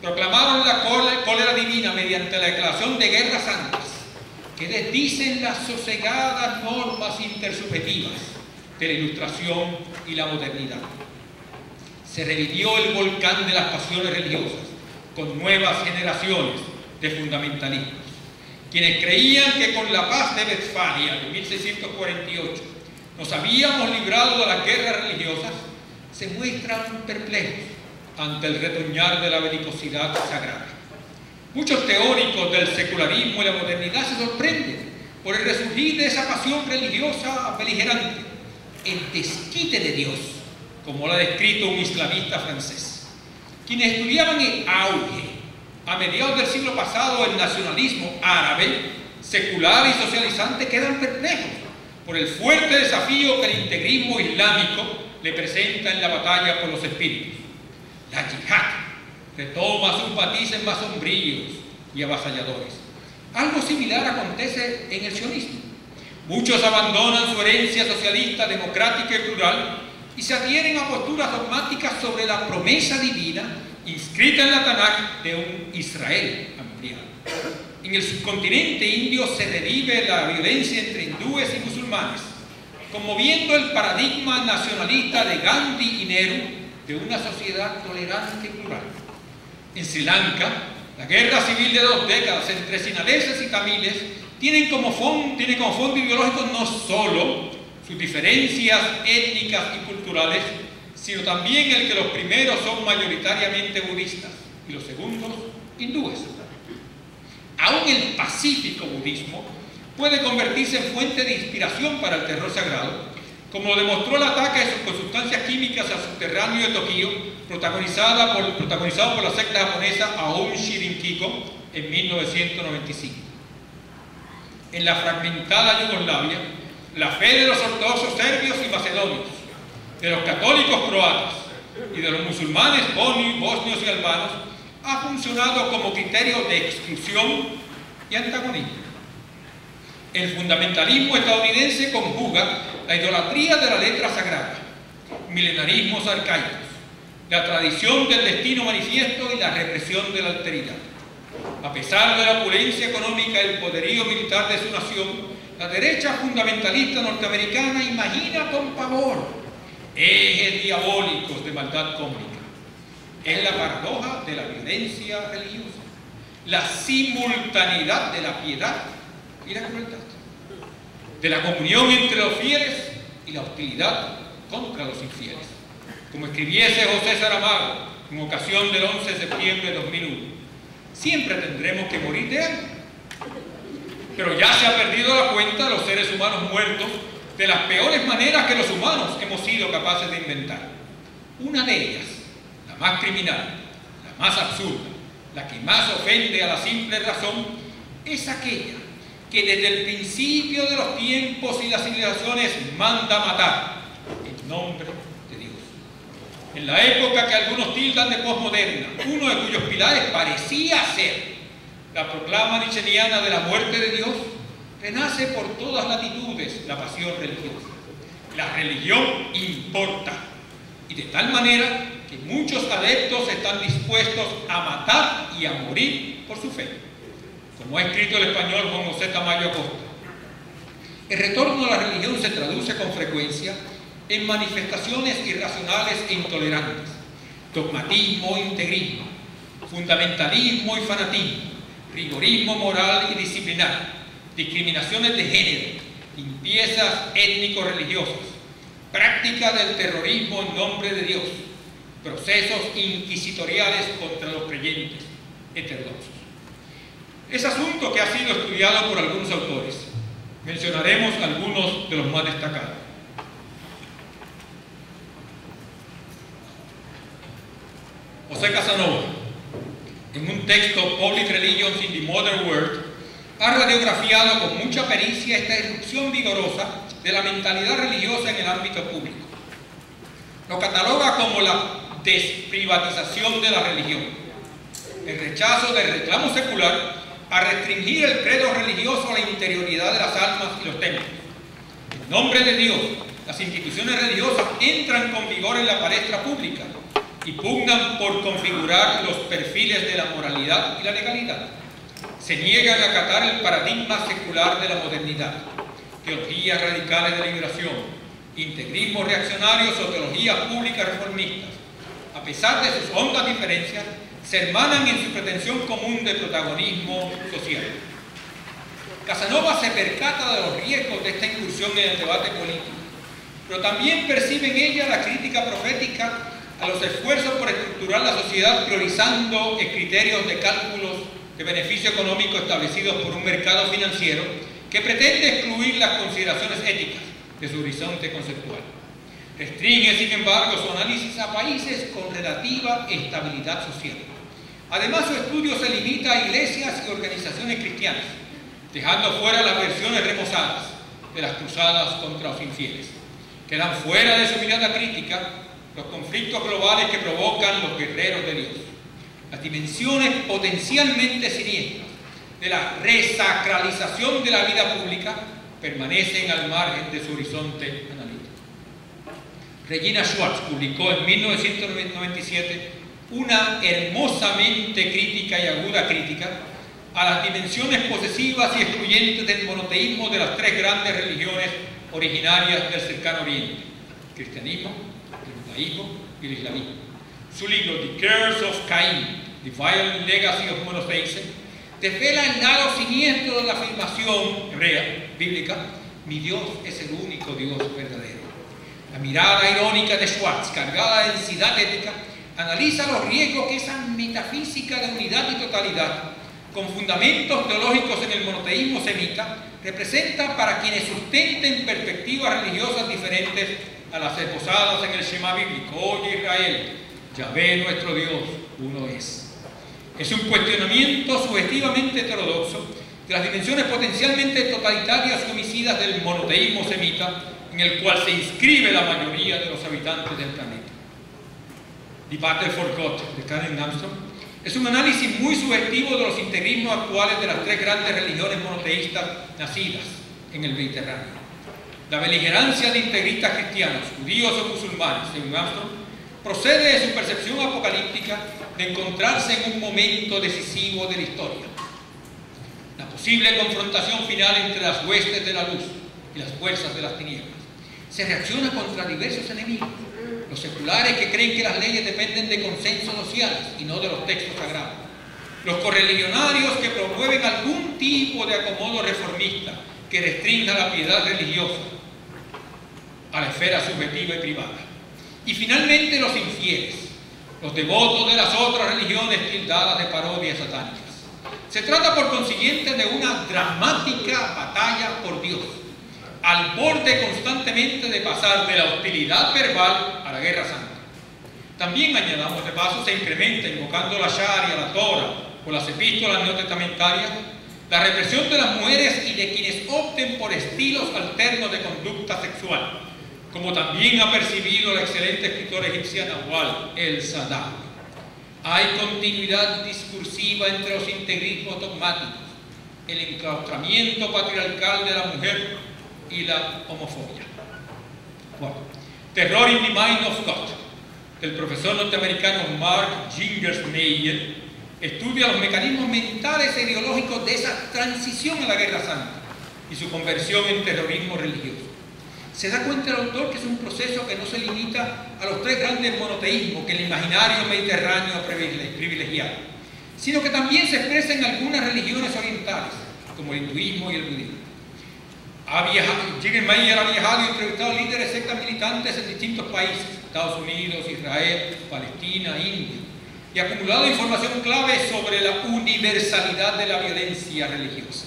proclamaron la cólera divina mediante la declaración de guerras santas que desdicen las sosegadas normas intersubjetivas de la Ilustración y la modernidad. Se revivió el volcán de las pasiones religiosas con nuevas generaciones de fundamentalistas, quienes creían que con la paz de Westfalia de mil seiscientos cuarenta y ocho nos habíamos librado de las guerras religiosas, se muestran perplejos ante el retoñar de la belicosidad sagrada. Muchos teóricos del secularismo y la modernidad se sorprenden por el resurgir de esa pasión religiosa beligerante, el desquite de Dios, como lo ha descrito un islamista francés. Quienes estudiaban el auge a mediados del siglo pasado el nacionalismo árabe, secular y socializante, quedan perplejos por el fuerte desafío que el integrismo islámico le presenta en la batalla por los espíritus. La yihad retoma sus matices más sombríos y avasalladores. Algo similar acontece en el sionismo. Muchos abandonan su herencia socialista, democrática y plural y se adhieren a posturas dogmáticas sobre la promesa divina inscrita en la Tanaj de un Israel ampliado. En el subcontinente indio se revive la violencia entre hindúes y musulmanes, conmoviendo el paradigma nacionalista de Gandhi y Nehru de una sociedad tolerante y plural. En Sri Lanka, la guerra civil de dos décadas entre sinaleses y tamiles tiene como fondo, tiene como fondo ideológico no solo sus diferencias étnicas y culturales, sino también el que los primeros son mayoritariamente budistas y los segundos hindúes. Aún el pacífico budismo puede convertirse en fuente de inspiración para el terror sagrado, como lo demostró el ataque de sus consustancias químicas al subterráneo de Tokio, protagonizado por, protagonizado por la secta japonesa Aum Shinrin-kiko en mil novecientos noventa y cinco. En la fragmentada Yugoslavia, la fe de los ortodoxos serbios y macedonios, de los católicos croatas y de los musulmanes bosnios y albanos ha funcionado como criterio de exclusión y antagonismo. El fundamentalismo estadounidense conjuga la idolatría de la letra sagrada, milenarismos arcaicos, la tradición del destino manifiesto y la represión de la alteridad. A pesar de la opulencia económica y el poderío militar de su nación, la derecha fundamentalista norteamericana imagina con pavor ejes diabólicos de maldad cómica. Es la paradoja de la violencia religiosa, la simultaneidad de la piedad y la crueldad, de la comunión entre los fieles y la hostilidad contra los infieles. Como escribiese José Saramago en ocasión del once de septiembre de dos mil uno, siempre tendremos que morir de algo. Pero ya se ha perdido la cuenta de los seres humanos muertos de las peores maneras que los humanos hemos sido capaces de inventar. Una de ellas, la más criminal, la más absurda, la que más ofende a la simple razón, es aquella que desde el principio de los tiempos y las civilizaciones manda matar en nombre de Dios. En la época que algunos tildan de posmoderna, uno de cuyos pilares parecía ser la proclama nietzscheana de la muerte de Dios, renace por todas latitudes la pasión religiosa. La religión importa, y de tal manera que muchos adeptos están dispuestos a matar y a morir por su fe. Como ha escrito el español Juan José Tamayo Acosta, el retorno a la religión se traduce con frecuencia en manifestaciones irracionales e intolerantes, dogmatismo e integrismo, fundamentalismo y fanatismo, rigorismo moral y disciplinar, discriminaciones de género, limpiezas étnico-religiosas, práctica del terrorismo en nombre de Dios, procesos inquisitoriales contra los creyentes heterodoxos. Es asunto que ha sido estudiado por algunos autores. Mencionaremos algunos de los más destacados. José Casanova, en un texto Public Religions in the Modern World, ha radiografiado con mucha pericia esta irrupción vigorosa de la mentalidad religiosa en el ámbito público. Lo cataloga como la desprivatización de la religión, el rechazo del reclamo secular a restringir el credo religioso a la interioridad de las almas y los templos. En nombre de Dios, las instituciones religiosas entran con vigor en la palestra pública y pugnan por configurar los perfiles de la moralidad y la legalidad. Se niegan a acatar el paradigma secular de la modernidad, teologías radicales de liberación, integrismos reaccionarios o teologías públicas reformistas. A pesar de sus hondas diferencias, se hermanan en su pretensión común de protagonismo social. Casanova se percata de los riesgos de esta incursión en el debate político, pero también percibe en ella la crítica profética a los esfuerzos por estructurar la sociedad priorizando criterios de cálculos de beneficio económico establecidos por un mercado financiero que pretende excluir las consideraciones éticas de su horizonte conceptual. Restringe, sin embargo, su análisis a países con relativa estabilidad social. Además, su estudio se limita a iglesias y organizaciones cristianas, dejando fuera las versiones remozadas, de las cruzadas contra los infieles. Quedan fuera de su mirada crítica los conflictos globales que provocan los guerreros de Dios, las dimensiones potencialmente siniestras de la resacralización de la vida pública permanecen al margen de su horizonte analítico. Regina Schwartz publicó en mil novecientos noventa y siete una hermosamente crítica y aguda crítica a las dimensiones posesivas y excluyentes del monoteísmo de las tres grandes religiones originarias del cercano oriente, el cristianismo, el judaísmo y el islamismo. Su libro The Curse of Cain, The Violent Legacy of Monotheism, desvela el lado siniestro de la afirmación hebrea, bíblica, mi Dios es el único Dios verdadero. La mirada irónica de Schwartz, cargada de densidad ética, analiza los riesgos que esa metafísica de unidad y totalidad, con fundamentos teológicos en el monoteísmo semita, representa para quienes sustenten perspectivas religiosas diferentes a las esbozadas en el Shema bíblico. Oye Israel, Yahvé nuestro Dios, uno es. Es un cuestionamiento sugestivamente heterodoxo de las dimensiones potencialmente totalitarias y homicidas del monoteísmo semita, en el cual se inscribe la mayoría de los habitantes del planeta. The Battle for God, de Karen Armstrong, es un análisis muy subjetivo de los integrismos actuales de las tres grandes religiones monoteístas nacidas en el Mediterráneo. La beligerancia de integristas cristianos, judíos o musulmanes, según Armstrong, procede de su percepción apocalíptica de encontrarse en un momento decisivo de la historia. La posible confrontación final entre las huestes de la luz y las fuerzas de las tinieblas. Se reacciona contra diversos enemigos. Los seculares que creen que las leyes dependen de consensos sociales y no de los textos sagrados. Los correligionarios que promueven algún tipo de acomodo reformista que restrinja la piedad religiosa a la esfera subjetiva y privada. Y finalmente los infieles, los devotos de las otras religiones tildadas de parodias satánicas. Se trata por consiguiente de una dramática batalla por Dios, al borde constantemente de pasar de la hostilidad verbal a la guerra santa. También, añadamos de paso, se incrementa, invocando la Sharia, la Torah o las epístolas neotestamentarias, la represión de las mujeres y de quienes opten por estilos alternos de conducta sexual, como también ha percibido la excelente escritora egipcia Nawal el-Sadat. Hay continuidad discursiva entre los integrismos dogmáticos, el enclaustramiento patriarcal de la mujer y la homofobia. Bueno, Terror in the Mind of God, del profesor norteamericano Mark Gingersmeyer, estudia los mecanismos mentales e ideológicos de esa transición a la Guerra Santa y su conversión en terrorismo religioso. Se da cuenta el autor que es un proceso que no se limita a los tres grandes monoteísmos que el imaginario mediterráneo privilegiaba, sino que también se expresa en algunas religiones orientales, como el hinduismo y el budismo. Gingersmeyer ha viajado y entrevistado líderes de sectas militantes en distintos países, Estados Unidos, Israel, Palestina, India, y ha acumulado información clave sobre la universalidad de la violencia religiosa.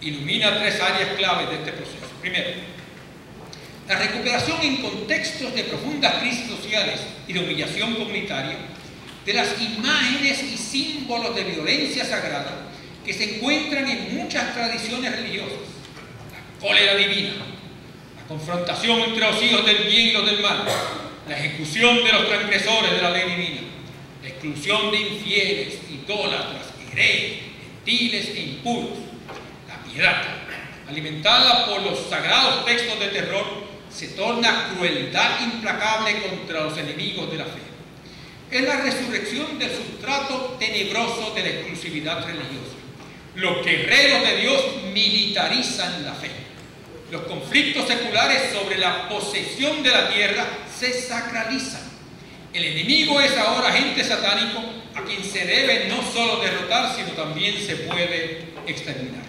Ilumina tres áreas claves de este proceso. Primero, la recuperación en contextos de profundas crisis sociales y de humillación comunitaria de las imágenes y símbolos de violencia sagrada que se encuentran en muchas tradiciones religiosas. Cólera divina, la confrontación entre los hijos del bien y los del mal, la ejecución de los transgresores de la ley divina, la exclusión de infieles, idólatras, herejes, gentiles e impuros. La piedad, alimentada por los sagrados textos de terror, se torna crueldad implacable contra los enemigos de la fe. Es la resurrección del sustrato tenebroso de la exclusividad religiosa. Los guerreros de Dios militarizan la fe. Los conflictos seculares sobre la posesión de la tierra se sacralizan. El enemigo es ahora agente satánico a quien se debe no solo derrotar, sino también se puede exterminar.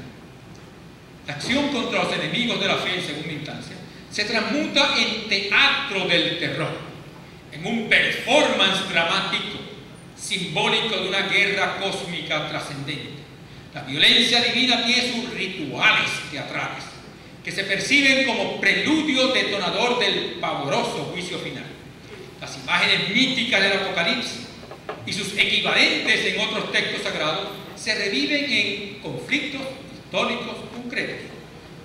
La acción contra los enemigos de la fe en segunda instancia se transmuta en teatro del terror, en un performance dramático, simbólico de una guerra cósmica trascendente. La violencia divina tiene sus rituales teatrales, que se perciben como preludio detonador del pavoroso juicio final. Las imágenes míticas del Apocalipsis y sus equivalentes en otros textos sagrados se reviven en conflictos históricos concretos,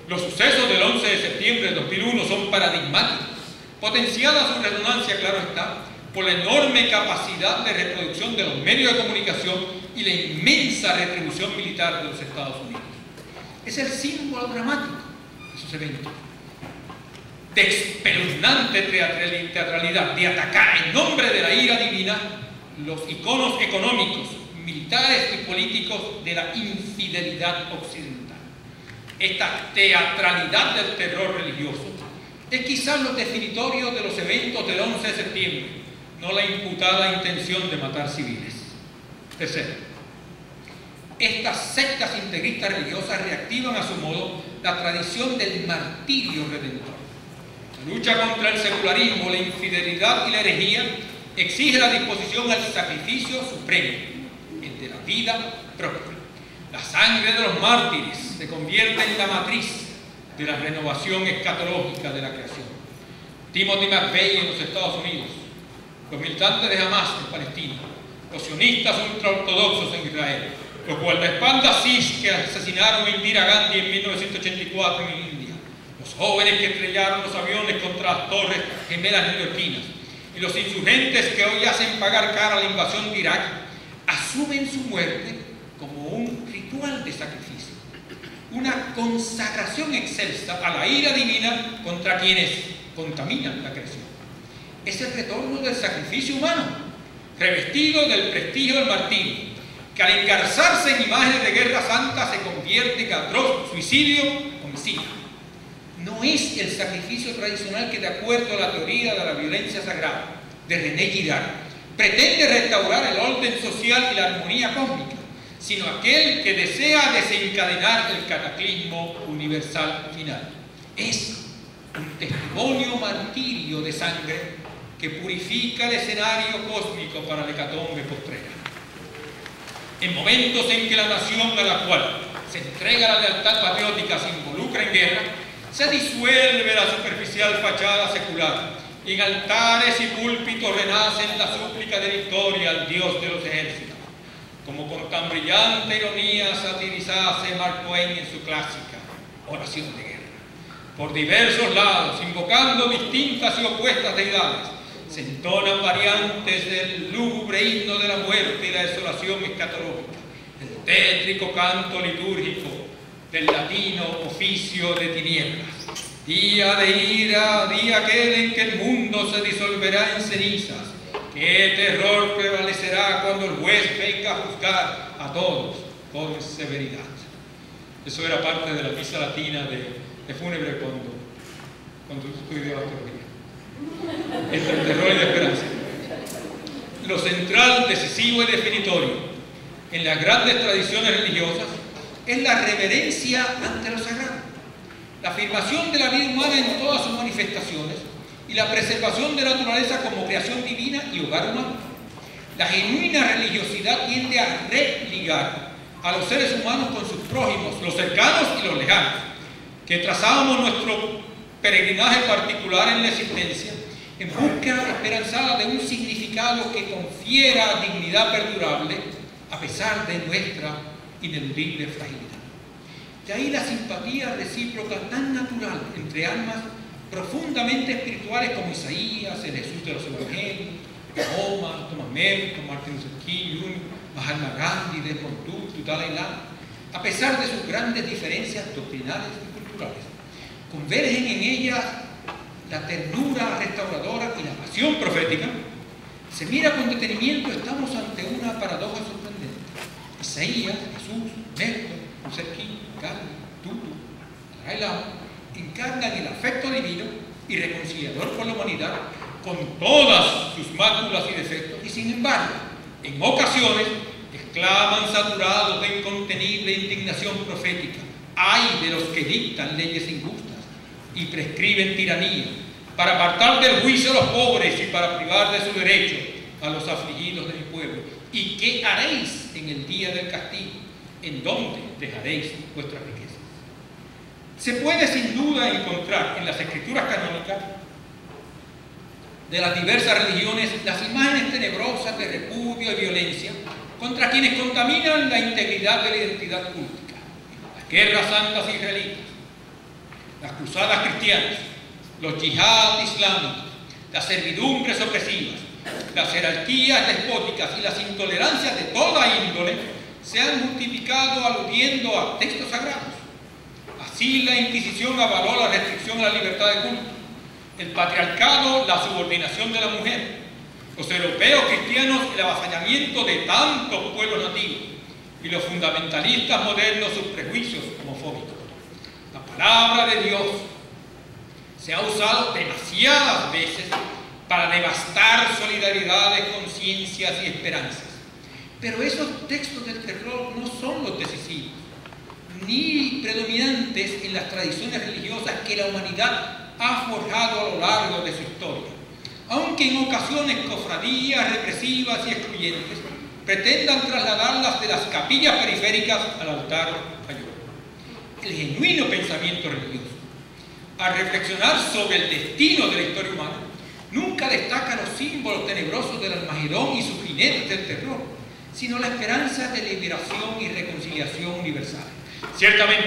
Los sucesos del once de septiembre de dos mil uno son paradigmáticos, potenciada su resonancia, claro está, por la enorme capacidad de reproducción de los medios de comunicación y la inmensa retribución militar de los Estados Unidos. Es el símbolo dramático de esos eventos, de espeluznante teatralidad, de atacar en nombre de la ira divina los iconos económicos, militares y políticos de la infidelidad occidental. Esta teatralidad del terror religioso es quizás lo definitorio de los eventos del once de septiembre, no la imputada intención de matar civiles. Tercero, estas sectas integristas religiosas reactivan a su modo la tradición del martirio redentor. La lucha contra el secularismo, la infidelidad y la herejía exige la disposición al sacrificio supremo, el de la vida propia. La sangre de los mártires se convierte en la matriz de la renovación escatológica de la creación. Timothy McVeigh en los Estados Unidos, los militantes de Hamas en Palestina, los sionistas ultraortodoxos en Israel, los guardaespaldas que asesinaron a Indira Gandhi en mil novecientos ochenta y cuatro en India, los jóvenes que estrellaron los aviones contra las torres gemelas neoyorquinas y los insurgentes que hoy hacen pagar cara a la invasión de Irak, asumen su muerte como un ritual de sacrificio, una consagración excelsa a la ira divina contra quienes contaminan la creación. Es el retorno del sacrificio humano, revestido del prestigio del martirio, que al engarzarse en imágenes de guerra santa se convierte en atroz suicidio, homicidio. No es el sacrificio tradicional que, de acuerdo a la teoría de la violencia sagrada de René Girard, pretende restaurar el orden social y la armonía cósmica, sino aquel que desea desencadenar el cataclismo universal final. Es un testimonio martirio de sangre que purifica el escenario cósmico para la hecatombe postrera. En momentos en que la nación a la cual se entrega la lealtad patriótica se involucra en guerra, se disuelve la superficial fachada secular y en altares y púlpitos renacen la súplica de victoria al Dios de los ejércitos. Como con tan brillante ironía satirizase Mark Twain en su clásica Oración de Guerra. Por diversos lados, invocando distintas y opuestas deidades, se entonan variantes del lúgubre himno de la muerte y la desolación escatológica, el tétrico canto litúrgico del latino oficio de tinieblas. Día de ira, día aquel en que el mundo se disolverá en cenizas. Qué terror prevalecerá cuando el juez venga a juzgar a todos con severidad. Eso era parte de la misa latina de, de fúnebre cuando, cuando estudiaba teología. Entre el terror y la esperanza. Lo central, decisivo y definitorio en las grandes tradiciones religiosas es la reverencia ante lo sagrado, la afirmación de la vida humana en todas sus manifestaciones y la preservación de la naturaleza como creación divina y hogar humano. La genuina religiosidad tiende a religar a los seres humanos con sus prójimos, los cercanos y los lejanos, que trazábamos nuestro peregrinaje particular en la existencia, en búsqueda esperanzada de un significado que confiera dignidad perdurable a pesar de nuestra ineludible fragilidad. De ahí la simpatía recíproca tan natural entre almas profundamente espirituales como Isaías, el Jesús de los Evangelios, Thomas, Thomas Merton, Martin Luther King, Mahatma Gandhi, Desmond Tutu, Dalai Lama, a pesar de sus grandes diferencias doctrinales y culturales. Convergen en ellas la ternura restauradora y la pasión profética. Se mira con detenimiento, estamos ante una paradoja sorprendente. Isaías, Jesús, Néstor, José King, Gandhi, Tutu, Dalai Lama encarnan el afecto divino y reconciliador con la humanidad con todas sus máculas y defectos, y sin embargo, en ocasiones exclaman saturados de incontenible indignación profética: ¡ay de los que dictan leyes injustas y prescriben tiranía, para apartar del juicio a los pobres y para privar de su derecho a los afligidos de mi pueblo! ¿Y qué haréis en el día del castigo? ¿En dónde dejaréis vuestras riquezas? Se puede sin duda encontrar en las escrituras canónicas de las diversas religiones las imágenes tenebrosas de repudio y violencia contra quienes contaminan la integridad de la identidad cultica. Las guerras santas israelitas, las cruzadas cristianas, los yihad islámicos, las servidumbres opresivas, las jerarquías despóticas y las intolerancias de toda índole se han justificado aludiendo a textos sagrados. Así la Inquisición avaló la restricción a la libertad de culto, el patriarcado la subordinación de la mujer, los europeos cristianos el avasallamiento de tantos pueblos nativos y los fundamentalistas modernos sus prejuicios homofóbicos. La palabra de Dios se ha usado demasiadas veces para devastar solidaridades, conciencias y esperanzas. Pero esos textos del terror no son los decisivos, ni predominantes en las tradiciones religiosas que la humanidad ha forjado a lo largo de su historia, aunque en ocasiones cofradías represivas y excluyentes pretendan trasladarlas de las capillas periféricas al altar mayor. El genuino pensamiento religioso, al reflexionar sobre el destino de la historia humana, nunca destaca los símbolos tenebrosos del Almagedón y sus jinetes del terror, sino la esperanza de liberación y reconciliación universal. Ciertamente,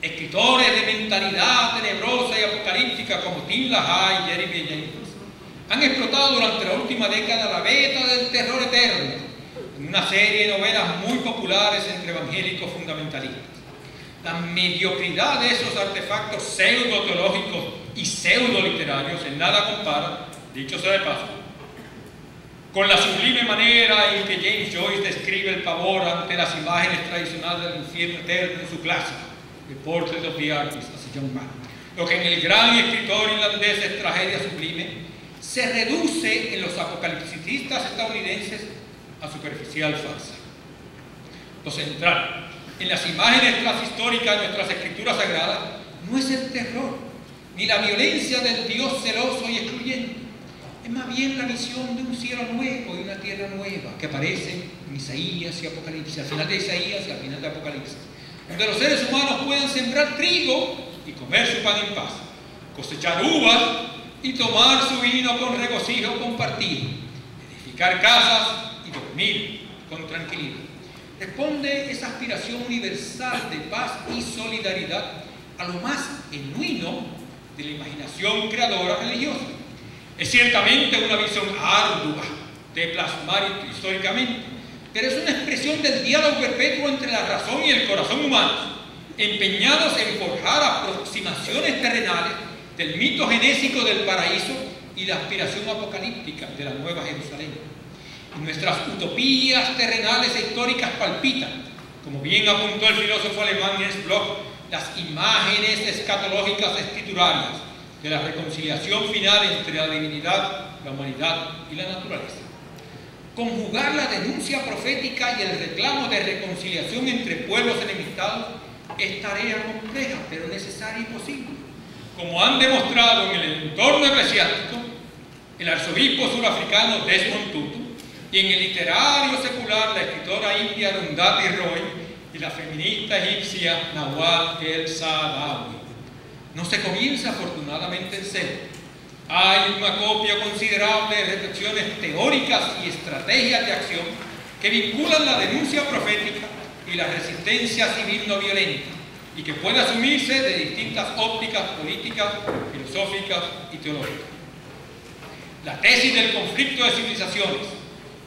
escritores de mentalidad tenebrosa y apocalíptica como Tim LaHaye y Jeremy James han explotado durante la última década la beta del terror eterno en una serie de novelas muy populares entre evangélicos fundamentalistas. La mediocridad de esos artefactos pseudo-teológicos y pseudo-literarios en nada compara, dicho sea de paso, con la sublime manera en que James Joyce describe el pavor ante las imágenes tradicionales del infierno eterno en su clásico The Portrait of the Artist, as a Young Man. Lo que en el gran escritor irlandés es tragedia sublime, se reduce en los apocalipsicistas estadounidenses a superficial farsa. Lo central en las imágenes transhistóricas de nuestras escrituras sagradas no es el terror, ni la violencia del Dios celoso y excluyente. Es más bien la visión de un cielo nuevo y una tierra nueva que aparece en Isaías y Apocalipsis, al final de Isaías y al final de Apocalipsis, donde los seres humanos puedan sembrar trigo y comer su pan en paz, cosechar uvas y tomar su vino con regocijo compartido, edificar casas y dormir con tranquilidad. Responde esa aspiración universal de paz y solidaridad a lo más genuino de la imaginación creadora religiosa. Es ciertamente una visión ardua de plasmar históricamente, pero es una expresión del diálogo perpetuo entre la razón y el corazón humanos, empeñados en forjar aproximaciones terrenales del mito genésico del paraíso y la aspiración apocalíptica de la Nueva Jerusalén. Y nuestras utopías terrenales e históricas palpitan, como bien apuntó el filósofo alemán Ernst Bloch, las imágenes escatológicas escriturales de la reconciliación final entre la divinidad, la humanidad y la naturaleza. Conjugar la denuncia profética y el reclamo de reconciliación entre pueblos enemistados es tarea compleja, pero necesaria y posible. Como han demostrado en el entorno eclesiástico el arzobispo surafricano Desmond Tutu y en el literario secular la escritora india Arundhati Roy y la feminista egipcia Nawal El-Saadawi. No se comienza afortunadamente en cero. Hay una copia considerable de reflexiones teóricas y estrategias de acción que vinculan la denuncia profética y la resistencia civil no violenta y que puede asumirse de distintas ópticas políticas, filosóficas y teológicas. La tesis del conflicto de civilizaciones,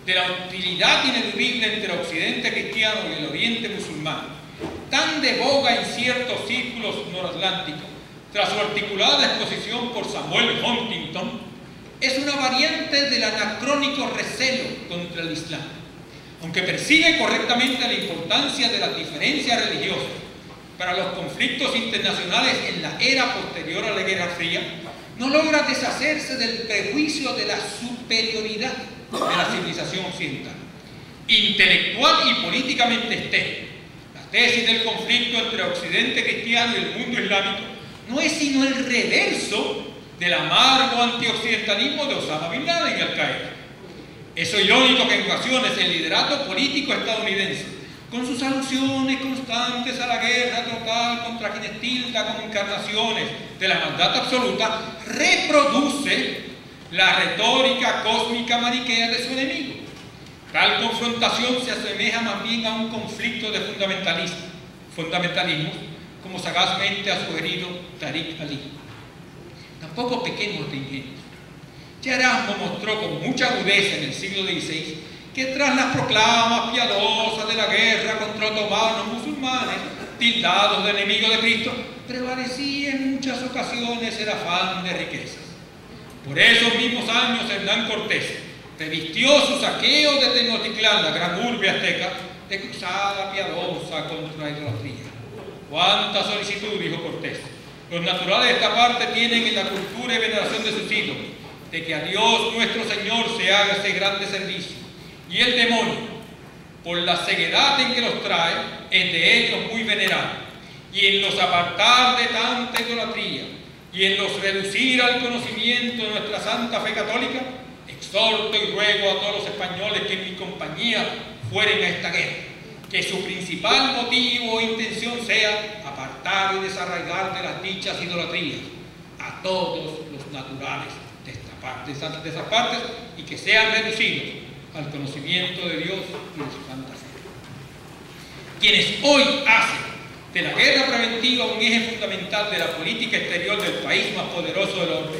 de la utilidad ineludible entre el occidente cristiano y el oriente musulmán, tan de boga en ciertos círculos noratlánticos, tras su articulada exposición por Samuel Huntington, es una variante del anacrónico recelo contra el Islam. Aunque persigue correctamente la importancia de las diferencias religiosas para los conflictos internacionales en la era posterior a la Guerra Fría, no logra deshacerse del prejuicio de la superioridad de la civilización occidental. Intelectual y políticamente estéril, la tesis del conflicto entre el occidente cristiano y el mundo islámico no es sino el reverso del amargo antioccidentalismo de Osama Bin Laden y Al-Qaeda. Eso irónico que en ocasiones el liderato político estadounidense, con sus alusiones constantes a la guerra total contra quienes tilda como encarnaciones de la maldad absoluta, reproduce la retórica cósmica maniquea de su enemigo. Tal confrontación se asemeja más bien a un conflicto de fundamentalismo, fundamentalismo como sagazmente ha sugerido Tariq Ali. Tampoco pequemos de ingenio. Ya Erasmo mostró con mucha agudeza en el siglo dieciséis que tras las proclamas piadosas de la guerra contra otomanos musulmanes, tildados de enemigos de Cristo, prevalecía en muchas ocasiones el afán de riquezas. Por esos mismos años Hernán Cortés revistió su saqueo de Tenochtitlán, la gran urbe azteca, de cruzada piadosa contra idolatría. Cuánta solicitud, dijo Cortés, los naturales de esta parte tienen en la cultura y veneración de sus ídolos, de que a Dios nuestro Señor se haga ese grande servicio, y el demonio, por la ceguedad en que los trae, es de ellos muy venerado, y en los apartar de tanta idolatría, y en los reducir al conocimiento de nuestra santa fe católica, exhorto y ruego a todos los españoles que en mi compañía fueren a esta guerra, que su principal motivo o intención sea apartar y desarraigar de las dichas idolatrías a todos los naturales de esta parte, de esas partes, y que sean reducidos al conocimiento de Dios y de su santa fe. Quienes hoy hacen de la guerra preventiva un eje fundamental de la política exterior del país más poderoso del hombre,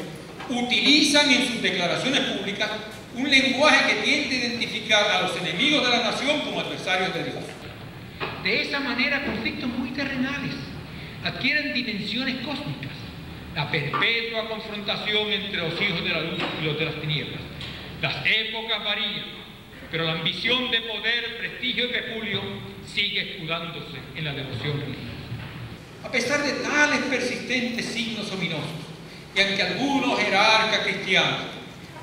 utilizan en sus declaraciones públicas un lenguaje que tiende a identificar a los enemigos de la nación como adversarios de Dios. De esa manera, conflictos muy terrenales adquieren dimensiones cósmicas, la perpetua confrontación entre los hijos de la luz y los de las tinieblas. Las épocas varían, pero la ambición de poder, prestigio y peculio sigue escudándose en la devoción religiosa. A pesar de tales persistentes signos ominosos, y aunque algunos jerarcas cristianos,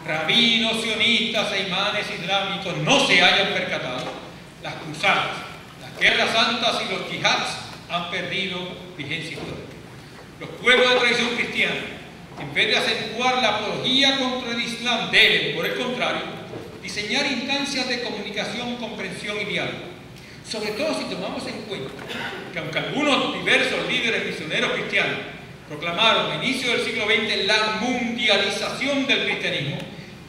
rabinos, sionistas e imanes islámicos no se hayan percatado, las cruzadas, las guerras santas y los yihads han perdido vigencia histórica. Los pueblos de tradición cristiana, en vez de acentuar la apología contra el Islam, deben, por el contrario, diseñar instancias de comunicación, comprensión y diálogo. Sobre todo si tomamos en cuenta que aunque algunos diversos líderes misioneros cristianos proclamaron a inicio del siglo veinte la mundialización del cristianismo,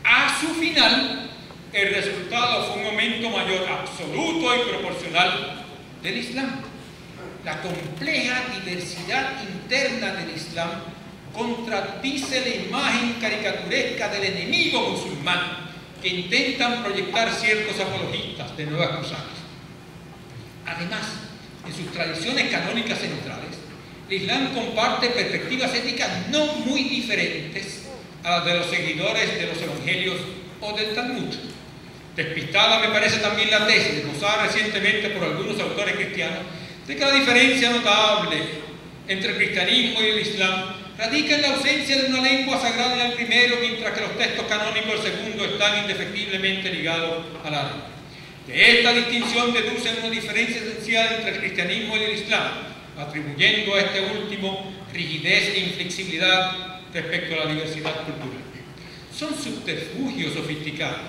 a su final el resultado fue un aumento mayor, absoluto y proporcional del Islam. La compleja diversidad interna del Islam contradice la imagen caricaturesca del enemigo musulmán que intentan proyectar ciertos apologistas de nuevas cruzadas. Además, en sus tradiciones canónicas centrales, el Islam comparte perspectivas éticas no muy diferentes a las de los seguidores de los evangelios o del Talmud. Despistada me parece también la tesis, esbozada recientemente por algunos autores cristianos, de que la diferencia notable entre el cristianismo y el Islam radica en la ausencia de una lengua sagrada en el primero, mientras que los textos canónicos del segundo están indefectiblemente ligados a la lengua. De esta distinción deducen una diferencia esencial entre el cristianismo y el Islam, atribuyendo a este último rigidez e inflexibilidad respecto a la diversidad cultural. Son subterfugios sofisticados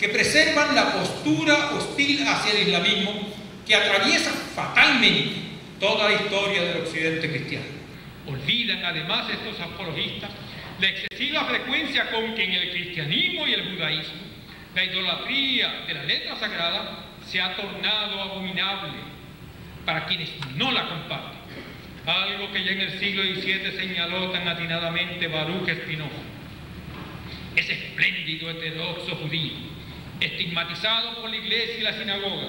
que preservan la postura hostil hacia el islamismo que atraviesa fatalmente toda la historia del occidente cristiano. Olvidan además estos apologistas la excesiva frecuencia con que en el cristianismo y el judaísmo la idolatría de la letra sagrada se ha tornado abominable para quienes no la comparten, algo que ya en el siglo diecisiete señaló tan atinadamente Baruch Espinosa. Ese espléndido heterodoxo judío, estigmatizado por la iglesia y la sinagoga,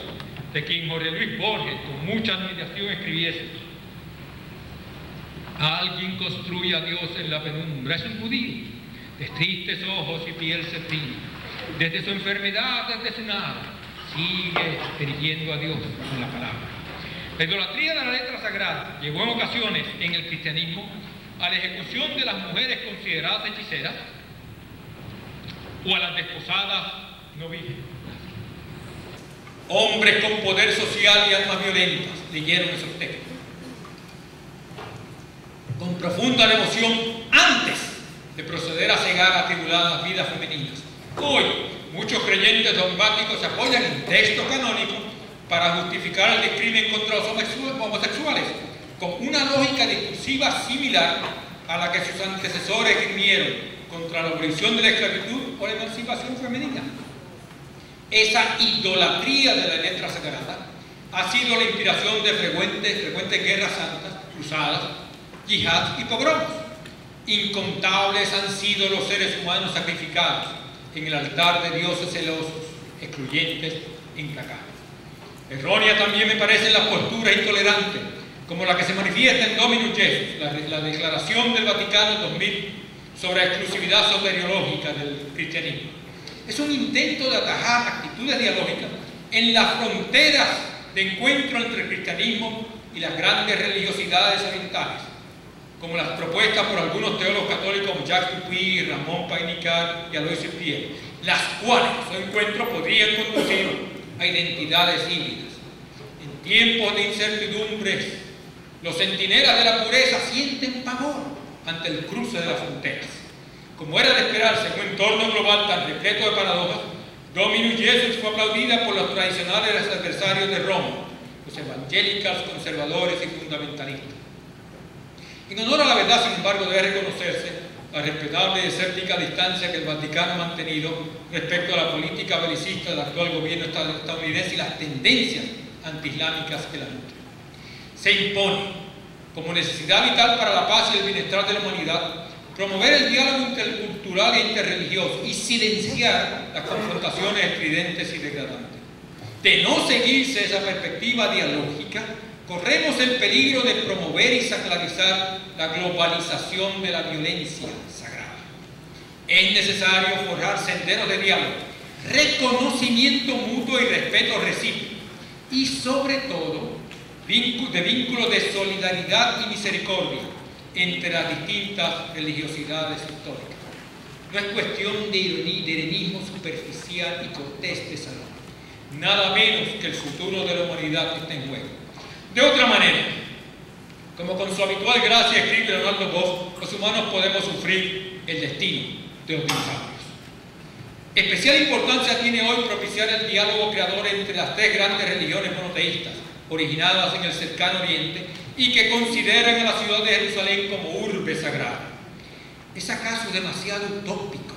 de quien Jorge Luis Borges con mucha admiración escribiese: alguien construye a Dios en la penumbra, es un judío, de tristes ojos y piel cetrina. Desde su enfermedad, desde su nada, sigue dirigiendo a Dios con la palabra. La idolatría de la letra sagrada llegó en ocasiones en el cristianismo a la ejecución de las mujeres consideradas hechiceras o a las desposadas no vírgenes. Hombres con poder social y almas violentas leyeron esos textos con profunda emoción antes de proceder a cegar atribuladas vidas femeninas. Hoy, muchos creyentes dogmáticos se apoyan en textos canónicos para justificar el discrimen contra los homosexuales, con una lógica discursiva similar a la que sus antecesores esgrimieron contra la abolición de la esclavitud o la emancipación femenina. Esa idolatría de la letra sagrada ha sido la inspiración de frecuentes, frecuentes guerras santas, cruzadas, yihad y pogromos. Incontables han sido los seres humanos sacrificados en el altar de dioses celosos, excluyentes, implacables. Errónea también me parecen las posturas intolerantes, como la que se manifiesta en Dominus Jesus, la, la declaración del Vaticano en dos mil sobre la exclusividad soteriológica del cristianismo. Es un intento de atajar actitudes dialógicas en las fronteras de encuentro entre el cristianismo y las grandes religiosidades orientales, como las propuestas por algunos teólogos católicos como Jacques Dupuy, Ramón Pagnicar y Aloysio Piel, las cuales su encuentro podría conducir a identidades híbridas. En tiempos de incertidumbres, los centinelas de la pureza sienten pavor ante el cruce de las fronteras. Como era de esperarse en un entorno global tan repleto de paradojas, Dominus Jesus fue aplaudida por los tradicionales adversarios de Roma, los evangélicos, conservadores y fundamentalistas. En honor a la verdad, sin embargo, debe reconocerse la respetable y escéptica distancia que el Vaticano ha mantenido respecto a la política belicista del actual gobierno estadounidense y las tendencias antiislámicas que la nutren. Se impone, como necesidad vital para la paz y el bienestar de la humanidad, promover el diálogo intercultural e interreligioso y silenciar las confrontaciones estridentes y degradantes. De no seguirse esa perspectiva dialógica, corremos el peligro de promover y sacralizar la globalización de la violencia sagrada. Es necesario forjar senderos de diálogo, reconocimiento mutuo y respeto recíproco, y sobre todo de vínculos de solidaridad y misericordia entre las distintas religiosidades históricas. No es cuestión de ironismo superficial y cortés de salón. Nada menos que el futuro de la humanidad está en juego. De otra manera, como con su habitual gracia escribe Leonardo Boff, los humanos podemos sufrir el destino de los dinosaurios. Especial importancia tiene hoy propiciar el diálogo creador entre las tres grandes religiones monoteístas, originadas en el cercano oriente, y que consideran a la ciudad de Jerusalén como urbe sagrada. ¿Es acaso demasiado utópico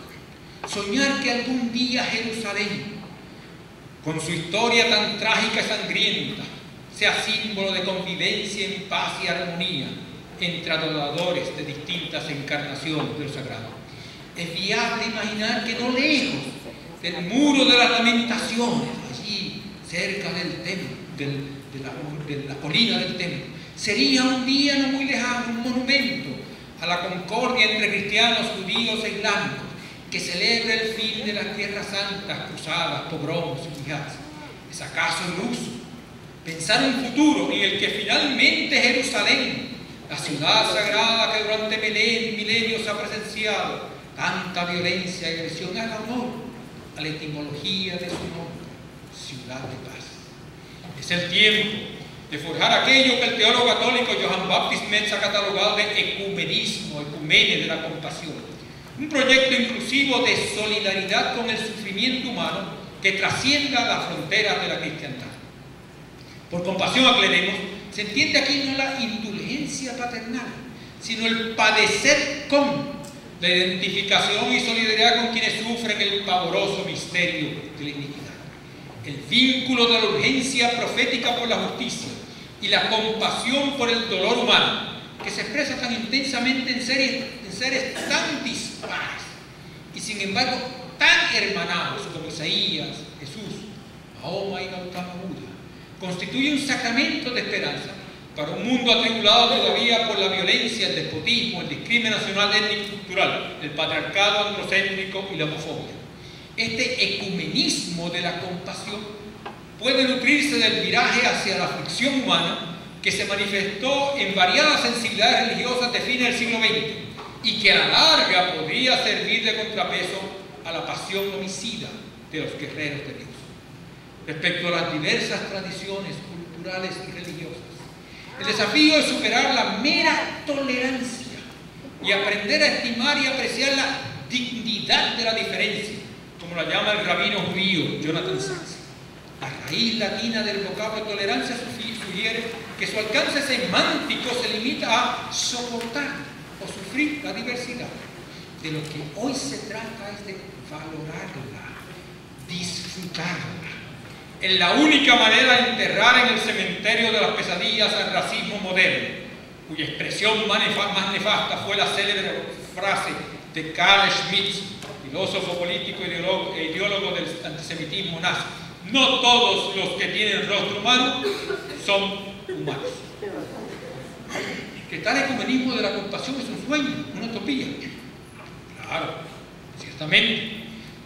soñar que algún día Jerusalén, con su historia tan trágica y sangrienta, sea símbolo de convivencia en paz y armonía entre adoradores de distintas encarnaciones de lo sagrado? Es viable imaginar que no lejos del muro de las lamentaciones, allí cerca del templo, del, de, la, de la colina del templo, sería un día no muy lejano un monumento a la concordia entre cristianos, judíos e islámicos, que celebra el fin de las tierras santas, cruzadas, pogromos y yihads? ¿Es acaso iluso pensar un futuro en el que finalmente Jerusalén, la ciudad sagrada que durante milenios ha presenciado tanta violencia y agresión, haga honor a la etimología de su nombre, ciudad de paz? Es el tiempo de forjar aquello que el teólogo católico Johann Baptist Metz ha catalogado de ecumenismo, ecumene de la compasión, un proyecto inclusivo de solidaridad con el sufrimiento humano que trascienda las fronteras de la cristiandad. Por compasión aclaremos, se entiende aquí no la indulgencia paternal, sino el padecer con, la identificación y solidaridad con quienes sufren el pavoroso misterio de la iniquidad. El vínculo de la urgencia profética por la justicia y la compasión por el dolor humano, que se expresa tan intensamente en seres, en seres tan dispares y sin embargo tan hermanados como Isaías, Jesús, Mahoma y Gautama Buda, constituye un sacramento de esperanza para un mundo atribulado todavía por la violencia, el despotismo, el discrimen nacional, étnico y cultural, el patriarcado androcéntrico y la homofobia. Este ecumenismo de la compasión puede nutrirse del viraje hacia la aflicción humana que se manifestó en variadas sensibilidades religiosas de fines del siglo veinte y que a la larga podría servir de contrapeso a la pasión homicida de los guerreros de Dios. Respecto a las diversas tradiciones culturales y religiosas, el desafío es superar la mera tolerancia y aprender a estimar y apreciar la dignidad de la diferencia, como la llama el rabino judío Jonathan Sachs. La raíz latina del vocablo tolerancia sugiere que su alcance semántico se limita a soportar o sufrir la diversidad. De lo que hoy se trata es de valorarla, disfrutarla, en la única manera de enterrar en el cementerio de las pesadillas al racismo moderno, cuya expresión más nefasta fue la célebre frase de Carl Schmitt, filósofo político e ideólogo del antisemitismo nazi: no todos los que tienen rostro humano son humanos. Que tal ecumenismo de la compasión es un sueño, una utopía. Claro, ciertamente.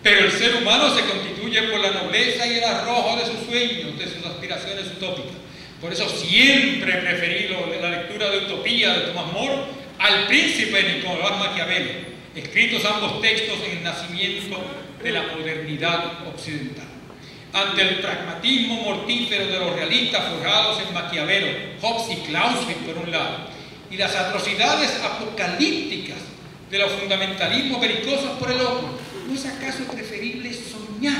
Pero el ser humano se constituye por la nobleza y el arrojo de sus sueños, de sus aspiraciones utópicas. Por eso siempre he preferido la lectura de Utopía de Tomás Moro al Príncipe Nicolás Maquiavelo, escritos ambos textos en el nacimiento de la modernidad occidental. Ante el pragmatismo mortífero de los realistas forjados en Maquiavelo, Hobbes y Clausewitz por un lado, y las atrocidades apocalípticas de los fundamentalismos belicosos por el otro, ¿no es acaso preferible soñar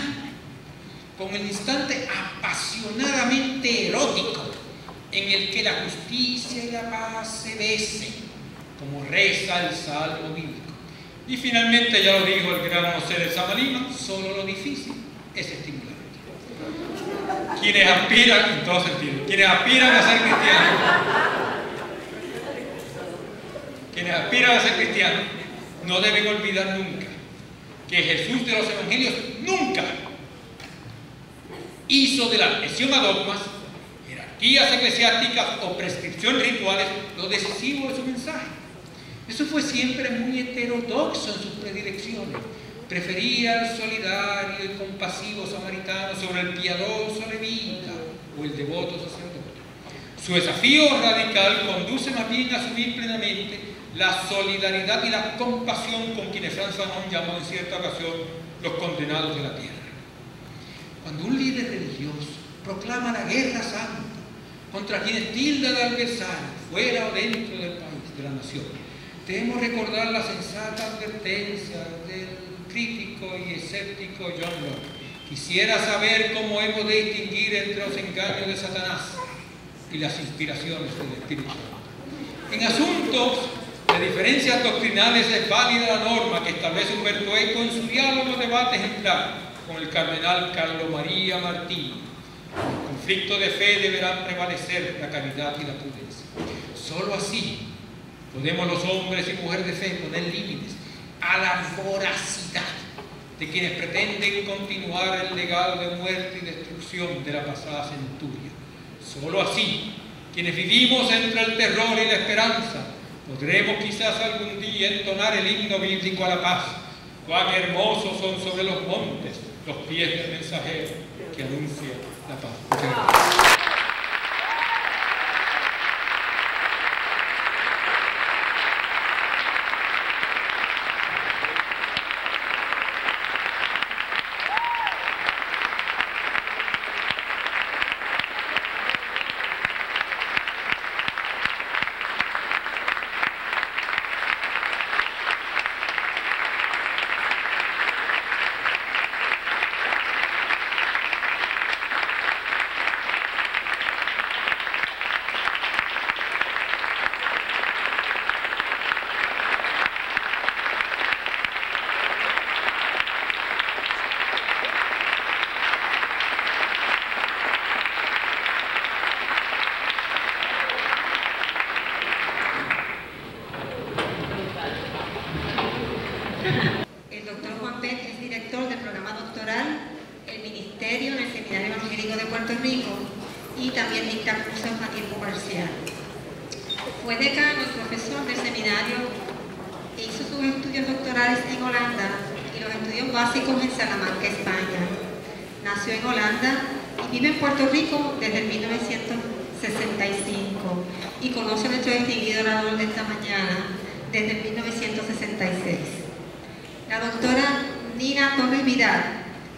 con el instante apasionadamente erótico en el que la justicia y la paz se besen, como reza el salmo bíblico? Y finalmente, ya lo dijo el gran José de Samalino, solo lo difícil es estimulante. Quienes aspiran, en todo sentido, quienes aspiran a ser cristianos, quienes aspiran a ser cristianos, no deben olvidar nunca que Jesús de los Evangelios nunca hizo de la adhesión a dogmas, jerarquías eclesiásticas o prescripciones rituales lo decisivo de su mensaje. Eso fue siempre muy heterodoxo en sus predilecciones. Prefería al solidario y compasivo samaritano sobre el piadoso levita o el devoto sacerdote. Su desafío radical conduce más bien a asumir plenamente la solidaridad y la compasión con quienes Franz Fanon llamó en cierta ocasión los condenados de la tierra. Cuando un líder religioso proclama la guerra santa contra quienes tilda de adversario, fuera o dentro del país, de la nación, debemos recordar la sensata advertencia del crítico y escéptico John Locke: quisiera saber cómo hemos de distinguir entre los engaños de Satanás y las inspiraciones del Espíritu Santo. En asuntos de diferencias doctrinales es válida la norma que establece Humberto Eco en su diálogo debate ejemplar con el cardenal Carlo María Martini: en conflicto de fe deberán prevalecer la caridad y la prudencia. Solo así podemos los hombres y mujeres de fe poner límites a la voracidad de quienes pretenden continuar el legado de muerte y destrucción de la pasada centuria. Solo así, quienes vivimos entre el terror y la esperanza, podremos quizás algún día entonar el himno bíblico a la paz: cuán hermosos son sobre los montes los pies del mensajero que anuncia la paz. Muchas gracias.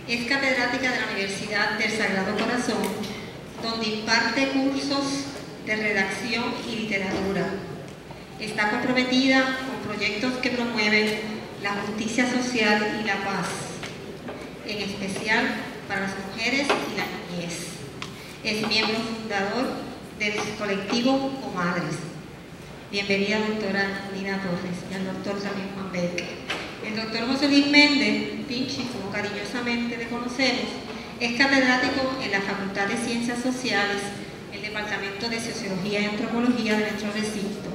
Es catedrática de la Universidad del Sagrado Corazón, donde imparte cursos de redacción y literatura. Está comprometida con proyectos que promueven la justicia social y la paz, en especial para las mujeres y la niñez. Es miembro fundador del colectivo Comadres. Bienvenida, doctora Nina Torres, y al doctor también Juan Pé. El doctor José Luis Méndez, Pinchi, como cariñosamente le conocemos, Es catedrático en la Facultad de Ciencias Sociales, el Departamento de Sociología y Antropología de nuestro recinto.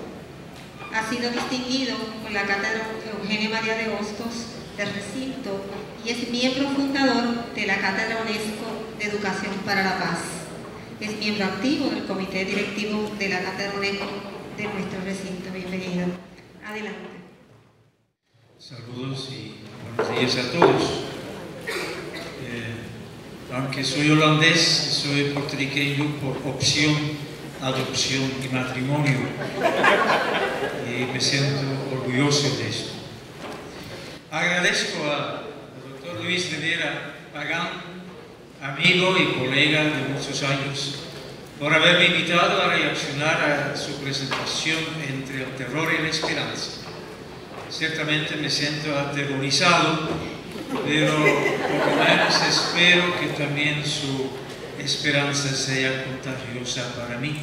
Ha sido distinguido por la Cátedra Eugenia María de Hostos del recinto y es miembro fundador de la Cátedra UNESCO de Educación para la Paz. Es miembro activo del Comité Directivo de la Cátedra UNESCO de nuestro recinto. Bienvenido. Adelante. Saludos y buenos días a todos. Aunque soy holandés, soy puertorriqueño por opción, adopción y matrimonio. Y me siento orgulloso de eso. Agradezco al doctor Luis Rivera Pagán, amigo y colega de muchos años, por haberme invitado a reaccionar a su presentación entre el terror y la esperanza. Ciertamente me siento aterrorizado, pero por lo menos espero que también su esperanza sea contagiosa para mí.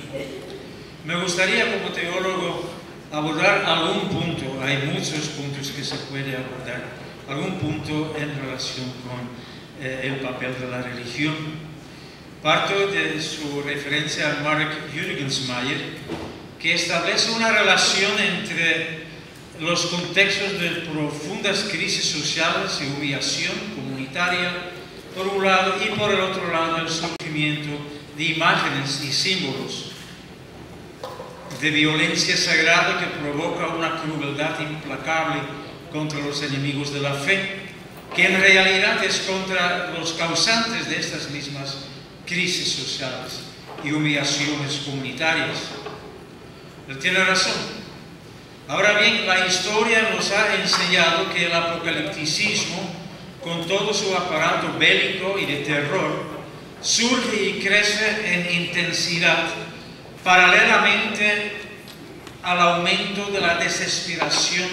Me gustaría como teólogo abordar algún punto, hay muchos puntos que se puede abordar, algún punto en relación con eh, el papel de la religión. Parto de su referencia a Mark Jürgensmeyer, que establece una relación entre los contextos de profundas crisis sociales y humillación comunitaria, por un lado, y por el otro lado, el surgimiento de imágenes y símbolos de violencia sagrada que provoca una crueldad implacable contra los enemigos de la fe, que en realidad es contra los causantes de estas mismas crisis sociales y humillaciones comunitarias. Él tiene razón. Ahora bien, la historia nos ha enseñado que el apocalipticismo, con todo su aparato bélico y de terror, surge y crece en intensidad, paralelamente al aumento de la desesperación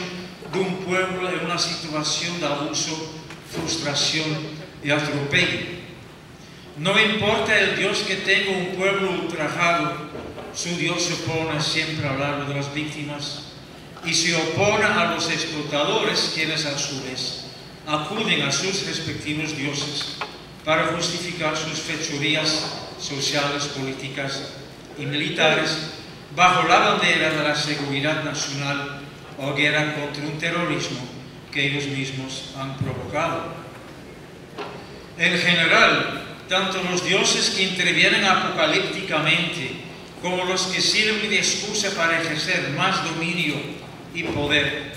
de un pueblo en una situación de abuso, frustración y atropello. No importa el Dios que tenga un pueblo ultrajado, su Dios se opone siempre al lado de las víctimas y se opone a los explotadores, quienes a su vez acuden a sus respectivos dioses para justificar sus fechorías sociales, políticas y militares bajo la bandera de la seguridad nacional o guerra contra un terrorismo que ellos mismos han provocado. En general, tanto los dioses que intervienen apocalípticamente como los que sirven de excusa para ejercer más dominio y poder,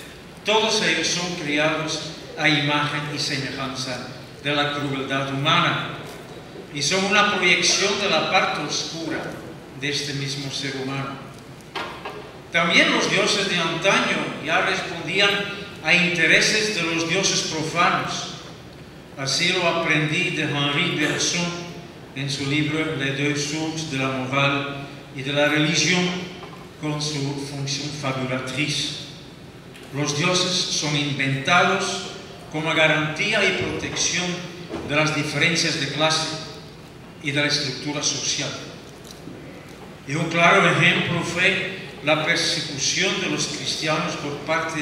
todos ellos son criados a imagen y semejanza de la crueldad humana y son una proyección de la parte oscura de este mismo ser humano. También los dioses de antaño ya respondían a intereses de los dioses profanos. Así lo aprendí de Henry Winters Luz en su libro Les deux sources de la morale y de la religión, con su función fabulatriz. Los dioses son inventados como garantía y protección de las diferencias de clase y de la estructura social. Y un claro ejemplo fue la persecución de los cristianos por parte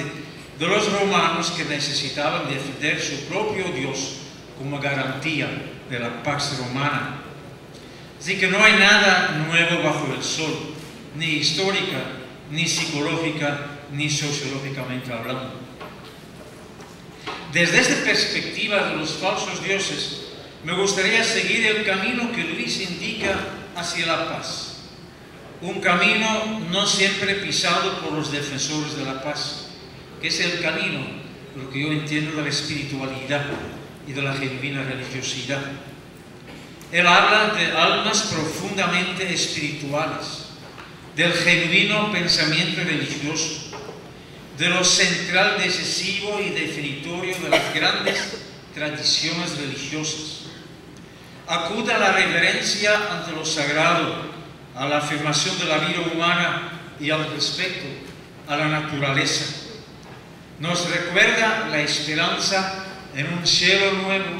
de los romanos, que necesitaban defender su propio Dios como garantía de la pax romana. Así que no hay nada nuevo bajo el sol, ni histórica, ni psicológica, ni sociológicamente hablando. Desde esta perspectiva de los falsos dioses, me gustaría seguir el camino que Luis indica hacia la paz. Un camino no siempre pisado por los defensores de la paz, que es el camino, lo que yo entiendo, de la espiritualidad y de la genuina religiosidad. Él habla de almas profundamente espirituales, del genuino pensamiento religioso, de lo central, decisivo y definitorio de las grandes tradiciones religiosas. Acuda a la reverencia ante lo sagrado, a la afirmación de la vida humana y al respeto a la naturaleza. Nos recuerda la esperanza en un cielo nuevo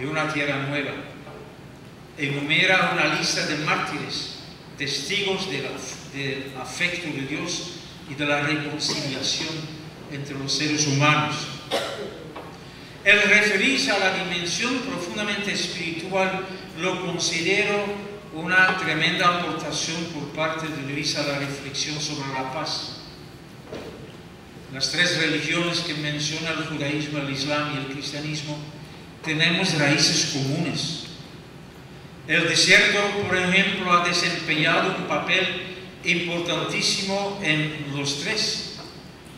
y una tierra nueva. Enumera una lista de mártires, testigos del, del afecto de Dios y de la reconciliación entre los seres humanos. El referirse a la dimensión profundamente espiritual lo considero una tremenda aportación por parte de Luis a la reflexión sobre la paz. Las tres religiones que menciona, el judaísmo, el islam y el cristianismo, tenemos raíces comunes. El desierto, por ejemplo, ha desempeñado un papel importantísimo en los tres.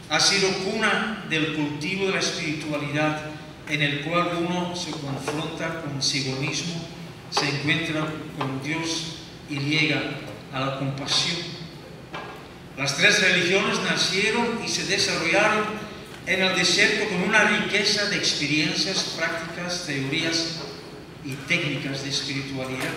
Ha sido cuna del cultivo de la espiritualidad, en el cual uno se confronta consigo mismo, se encuentra con Dios y llega a la compasión. Las tres religiones nacieron y se desarrollaron en el desierto con una riqueza de experiencias, prácticas, teorías y técnicas de espiritualidad.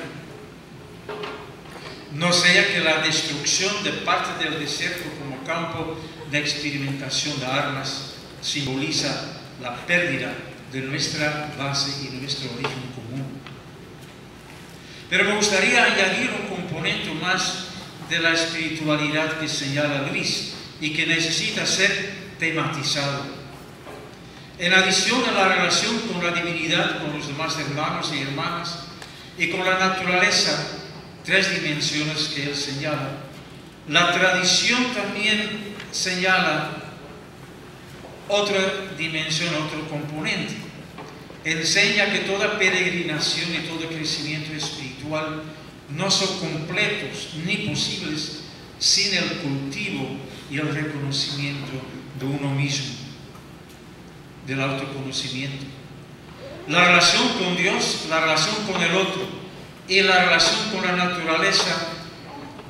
No sea que la destrucción de parte del desierto como campo de experimentación de armas simboliza la pérdida de nuestra base y nuestro origen común. Pero me gustaría añadir un componente más de la espiritualidad que señala Luis y que necesita ser tematizado. En adición a la relación con la divinidad, con los demás hermanos y hermanas, y con la naturaleza, tres dimensiones que él señala, la tradición también señala otra dimensión, otro componente. Enseña que toda peregrinación y todo crecimiento espiritual no son completos ni posibles sin el cultivo y el reconocimiento de uno mismo, del autoconocimiento. La relación con Dios, la relación con el otro y la relación con la naturaleza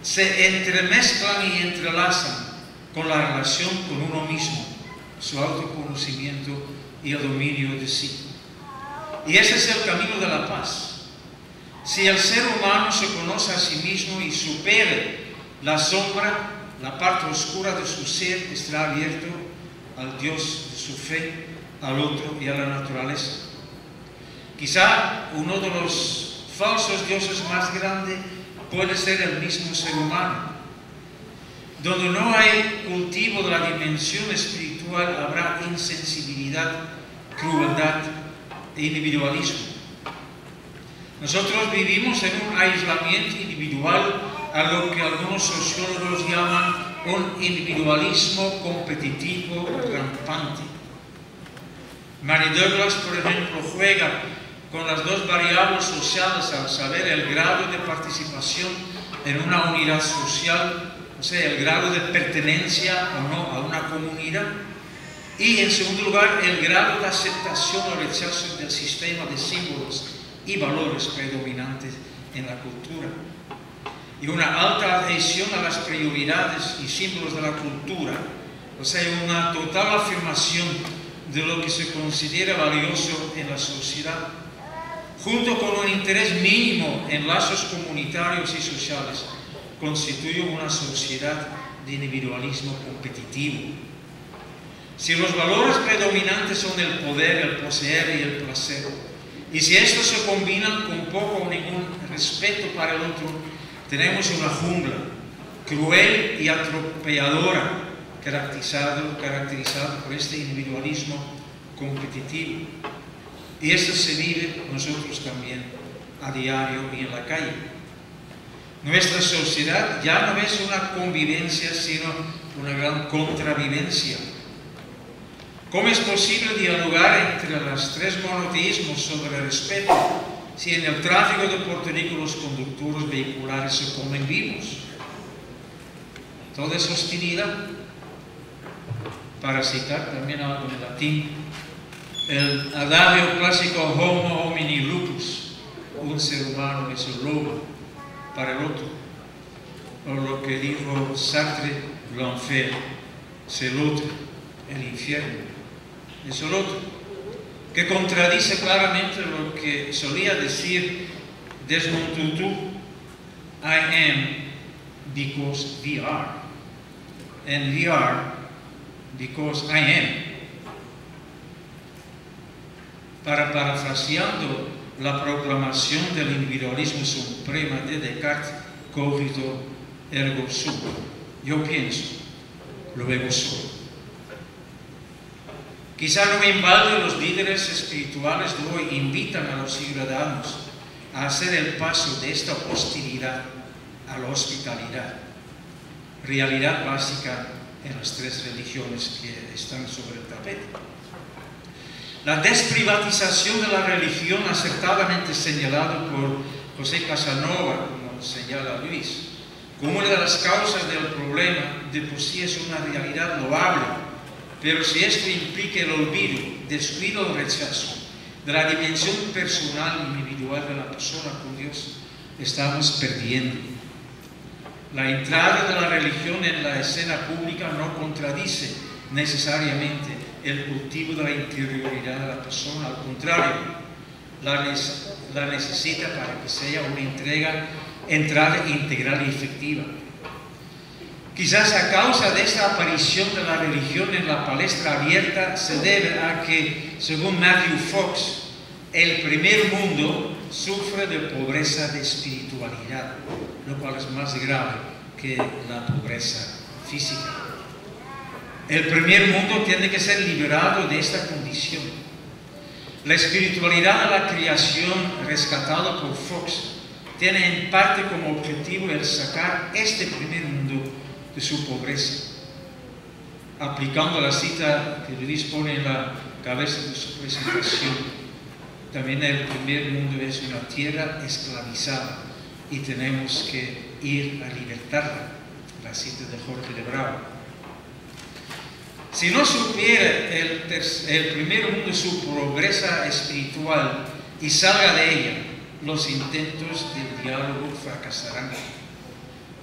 se entremezclan y entrelazan con la relación con uno mismo, su autoconocimiento y el dominio de sí. Y ese es el camino de la paz. Si el ser humano se conoce a sí mismo y supere la sombra, la parte oscura de su ser, estará abierto al Dios de su fe, al otro y a la naturaleza. Quizá uno de los falsos dioses más grandes puede ser el mismo ser humano. Donde no hay cultivo de la dimensión espiritual habrá insensibilidad, crueldad e individualismo. Nosotros vivimos en un aislamiento individual, a lo que algunos sociólogos llaman un individualismo competitivo o rampante. Mary Douglas, por ejemplo, juega con las dos variables sociales al saber el grado de participación en una unidad social, o sea, el grado de pertenencia o no a una comunidad, y en segundo lugar, el grado de aceptación o rechazo del sistema de símbolos y valores predominantes en la cultura. Y una alta adhesión a las prioridades y símbolos de la cultura, o sea, una total afirmación de lo que se considera valioso en la sociedad, junto con un interés mínimo en lazos comunitarios y sociales, constituye una sociedad de individualismo competitivo. Si los valores predominantes son el poder, el poseer y el placer, y si estos se combinan con poco o ningún respeto para el otro, tenemos una jungla cruel y atropelladora, Caracterizado, caracterizado por este individualismo competitivo. Y esto se vive nosotros también a diario y en la calle. Nuestra sociedad ya no es una convivencia, sino una gran contravivencia. ¿Cómo es posible dialogar entre los tres monoteísmos sobre el respeto si en el tráfico de Puerto Rico los conductores vehiculares se comen vivos? Toda es hostilidad. Para citar también algo en latín, el adagio clásico homo homini lupus, un ser humano es un lobo para el otro, o lo que dijo Sartre, l'enfer, es el otro, el infierno, es el otro, que contradice claramente lo que solía decir Desmond Tutu, I am because we are, and we are because I am. Para parafraseando la proclamación del individualismo supremo de Descartes, cogito ergo sum, yo pienso, luego soy. Quizá no en balde los líderes espirituales de hoy invitan a los ciudadanos a hacer el paso de esta hostilidad a la hospitalidad, realidad básica en las tres religiones que están sobre el tapete. La desprivatización de la religión, acertadamente señalada por José Casanova, como señala Luis, como una de las causas del problema, de por sí es una realidad loable, pero si esto implica el olvido, descuido o rechazo de la dimensión personal e individual de la persona con Dios, estamos perdiendo. La entrada de la religión en la escena pública no contradice necesariamente el cultivo de la interioridad de la persona, al contrario, la, neces la necesita para que sea una entrega, entrada integral y efectiva. Quizás a causa de esta aparición de la religión en la palestra abierta se debe a que, según Matthew Fox, el primer mundo sufre de pobreza de espiritualidad, lo cual es más grave que la pobreza física. El primer mundo tiene que ser liberado de esta condición. La espiritualidad de la creación, rescatada por Fox, tiene en parte como objetivo el sacar este primer mundo de su pobreza. Aplicando la cita que Luis pone en la cabeza de su presentación, también el primer mundo es una tierra esclavizada y tenemos que ir a libertarla. La cita de Jorge de Bravo. Si no supiera el, el primer mundo su pobreza espiritual y salga de ella, los intentos del diálogo fracasarán.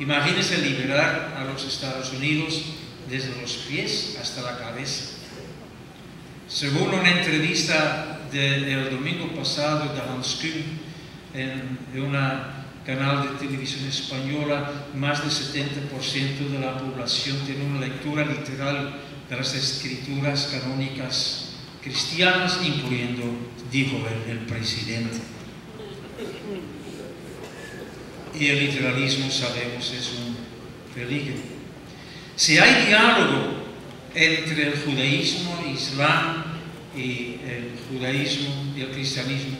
Imagínense liberar a los Estados Unidos desde los pies hasta la cabeza. Según una entrevista del de, de, domingo pasado de Hans Kühn en, en una canal de televisión española, más del setenta por ciento de la población tiene una lectura literal de las escrituras canónicas cristianas, incluyendo, dijo el, el presidente. Y el literalismo, sabemos, es un peligro. Si hay diálogo entre el judaísmo, el islam y el judaísmo y el cristianismo,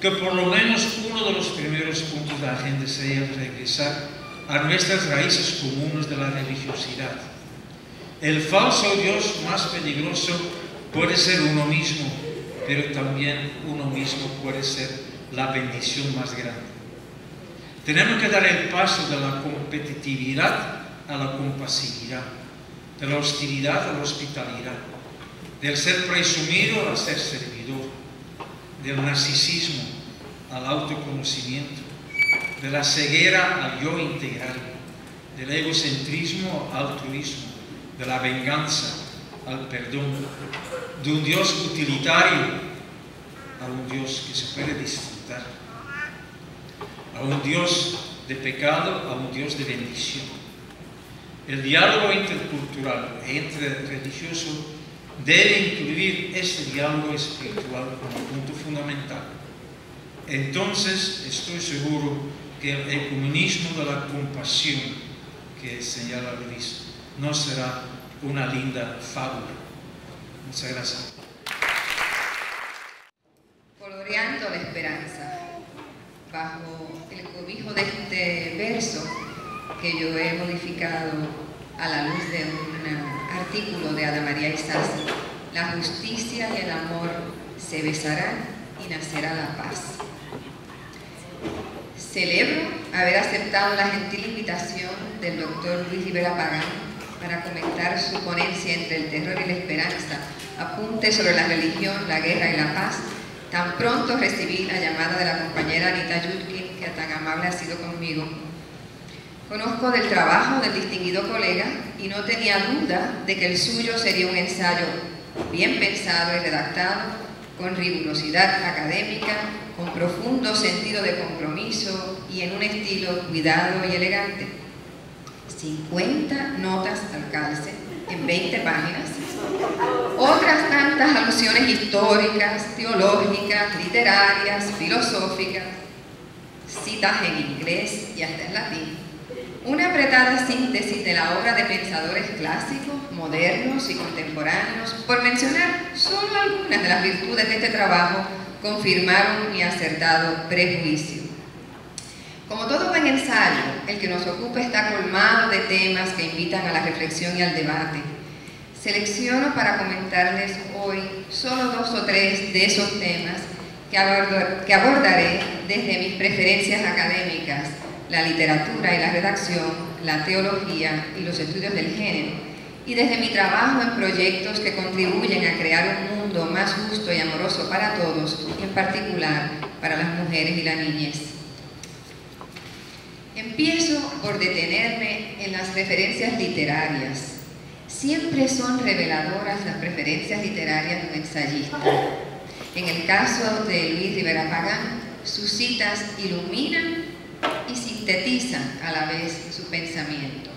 que por lo menos uno de los primeros puntos de la agenda sea regresar a nuestras raíces comunes de la religiosidad. El falso Dios más peligroso puede ser uno mismo, pero también uno mismo puede ser la bendición más grande. Tenemos que dar el paso de la competitividad a la compasividad, de la hostilidad a la hospitalidad, del ser presumido al ser servidor, del narcisismo al autoconocimiento, de la ceguera al yo integral, del egocentrismo al altruismo, de la venganza al perdón, de un Dios utilitario a un Dios que se puede disfrutar, a un Dios de pecado, a un Dios de bendición. El diálogo intercultural e interreligioso debe incluir este diálogo espiritual como punto fundamental. Entonces, estoy seguro que el ecumenismo de la compasión que señala Luis no será una linda fábula. Muchas gracias. Coloreando la esperanza, bajo el cobijo de este verso que yo he modificado a la luz de un artículo de Ana María Isaza, la justicia y el amor se besarán y nacerá la paz. Celebro haber aceptado la gentil invitación del doctor Luis Rivera Pagán para comentar su ponencia Entre el terror y la esperanza, apunte sobre la religión, la guerra y la paz. Tan pronto recibí la llamada de la compañera Anita Yudkin, que tan amable ha sido conmigo. Conozco del trabajo del distinguido colega y no tenía duda de que el suyo sería un ensayo bien pensado y redactado, con rigurosidad académica, con profundo sentido de compromiso y en un estilo cuidado y elegante. cincuenta notas al calce en veinte páginas, otras tantas alusiones históricas, teológicas, literarias, filosóficas, citas en inglés y hasta en latín, Una apretada síntesis de la obra de pensadores clásicos, modernos y contemporáneos, por mencionar solo algunas de las virtudes de este trabajo, confirmaron mi acertado prejuicio. Como todo buen ensayo, el que nos ocupa está colmado de temas que invitan a la reflexión y al debate. Selecciono para comentarles hoy solo dos o tres de esos temas que, abordo, que abordaré desde mis preferencias académicas, la literatura y la redacción, la teología y los estudios del género, y desde mi trabajo en proyectos que contribuyen a crear un mundo más justo y amoroso para todos, y en particular para las mujeres y la niñez. Empiezo por detenerme en las referencias literarias. Siempre son reveladoras las preferencias literarias de un ensayista. En el caso de Luis Rivera Pagán, sus citas iluminan y sintetizan a la vez su pensamiento.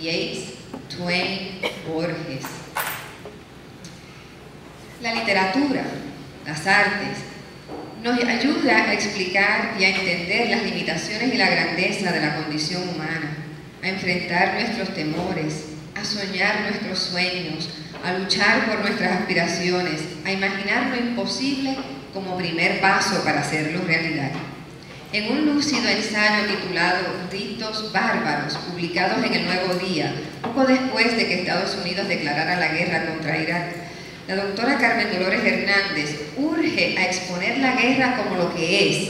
Yeats, Twain, Borges. La literatura, las artes, nos ayuda a explicar y a entender las limitaciones y la grandeza de la condición humana, a enfrentar nuestros temores, a soñar nuestros sueños, a luchar por nuestras aspiraciones, a imaginar lo imposible como primer paso para hacerlo realidad. En un lúcido ensayo titulado Ritos Bárbaros, publicados en el Nuevo Día, poco después de que Estados Unidos declarara la guerra contra Irak, la doctora Carmen Dolores Hernández urge a exponer la guerra como lo que es,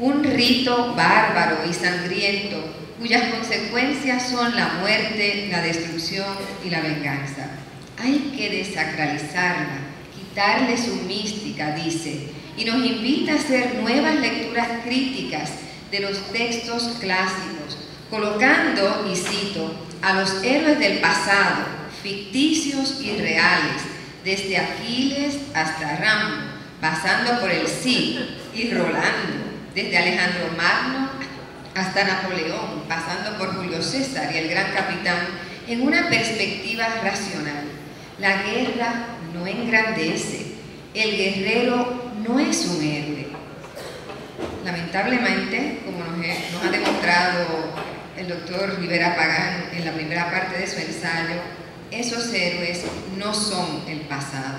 un rito bárbaro y sangriento, cuyas consecuencias son la muerte, la destrucción y la venganza. Hay que desacralizarla, quitarle su mística, dice, y nos invita a hacer nuevas lecturas críticas de los textos clásicos, colocando, y cito, a los héroes del pasado, ficticios y reales, desde Aquiles hasta Rambo, pasando por el Cid y Rolando, desde Alejandro Magno hasta Napoleón, pasando por Julio César y el gran capitán, en una perspectiva racional. La guerra no engrandece, el guerrero no es un héroe. Lamentablemente, como nos, he, nos ha demostrado el doctor Rivera Pagán en la primera parte de su ensayo, esos héroes no son el pasado.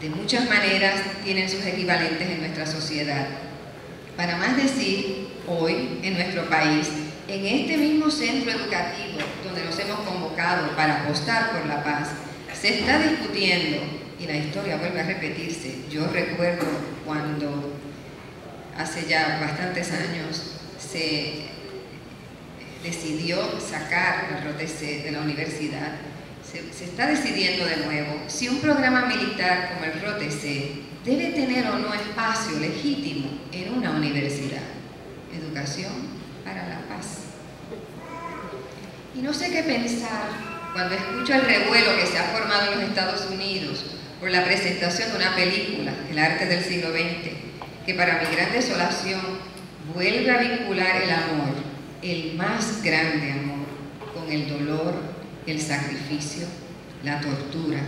De muchas maneras tienen sus equivalentes en nuestra sociedad. Para más decir, hoy, en nuestro país, en este mismo centro educativo donde nos hemos convocado para apostar por la paz, se está discutiendo, y la historia vuelve a repetirse. Yo recuerdo cuando hace ya bastantes años se decidió sacar al R O T C de la universidad, se, se está decidiendo de nuevo si un programa militar como el R O T C debe tener o no espacio legítimo en una universidad. Educación para la paz. Y no sé qué pensar cuando escucho el revuelo que se ha formado en los Estados Unidos por la presentación de una película, El arte del siglo veinte, que para mi gran desolación vuelve a vincular el amor, el más grande amor, con el dolor, el sacrificio, la tortura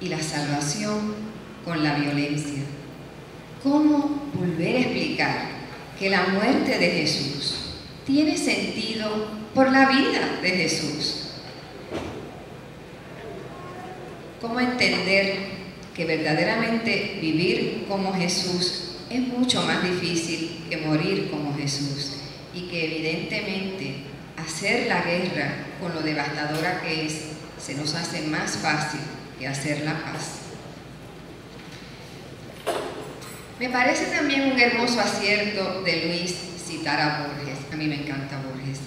y la salvación con la violencia. ¿Cómo volver a explicar que la muerte de Jesús tiene sentido por la vida de Jesús? ¿Cómo entender que verdaderamente vivir como Jesús es mucho más difícil que morir como Jesús? Y que evidentemente hacer la guerra, con lo devastadora que es, se nos hace más fácil que hacer la paz. Me parece también un hermoso acierto de Luis citar a Borges. A mí me encanta Borges.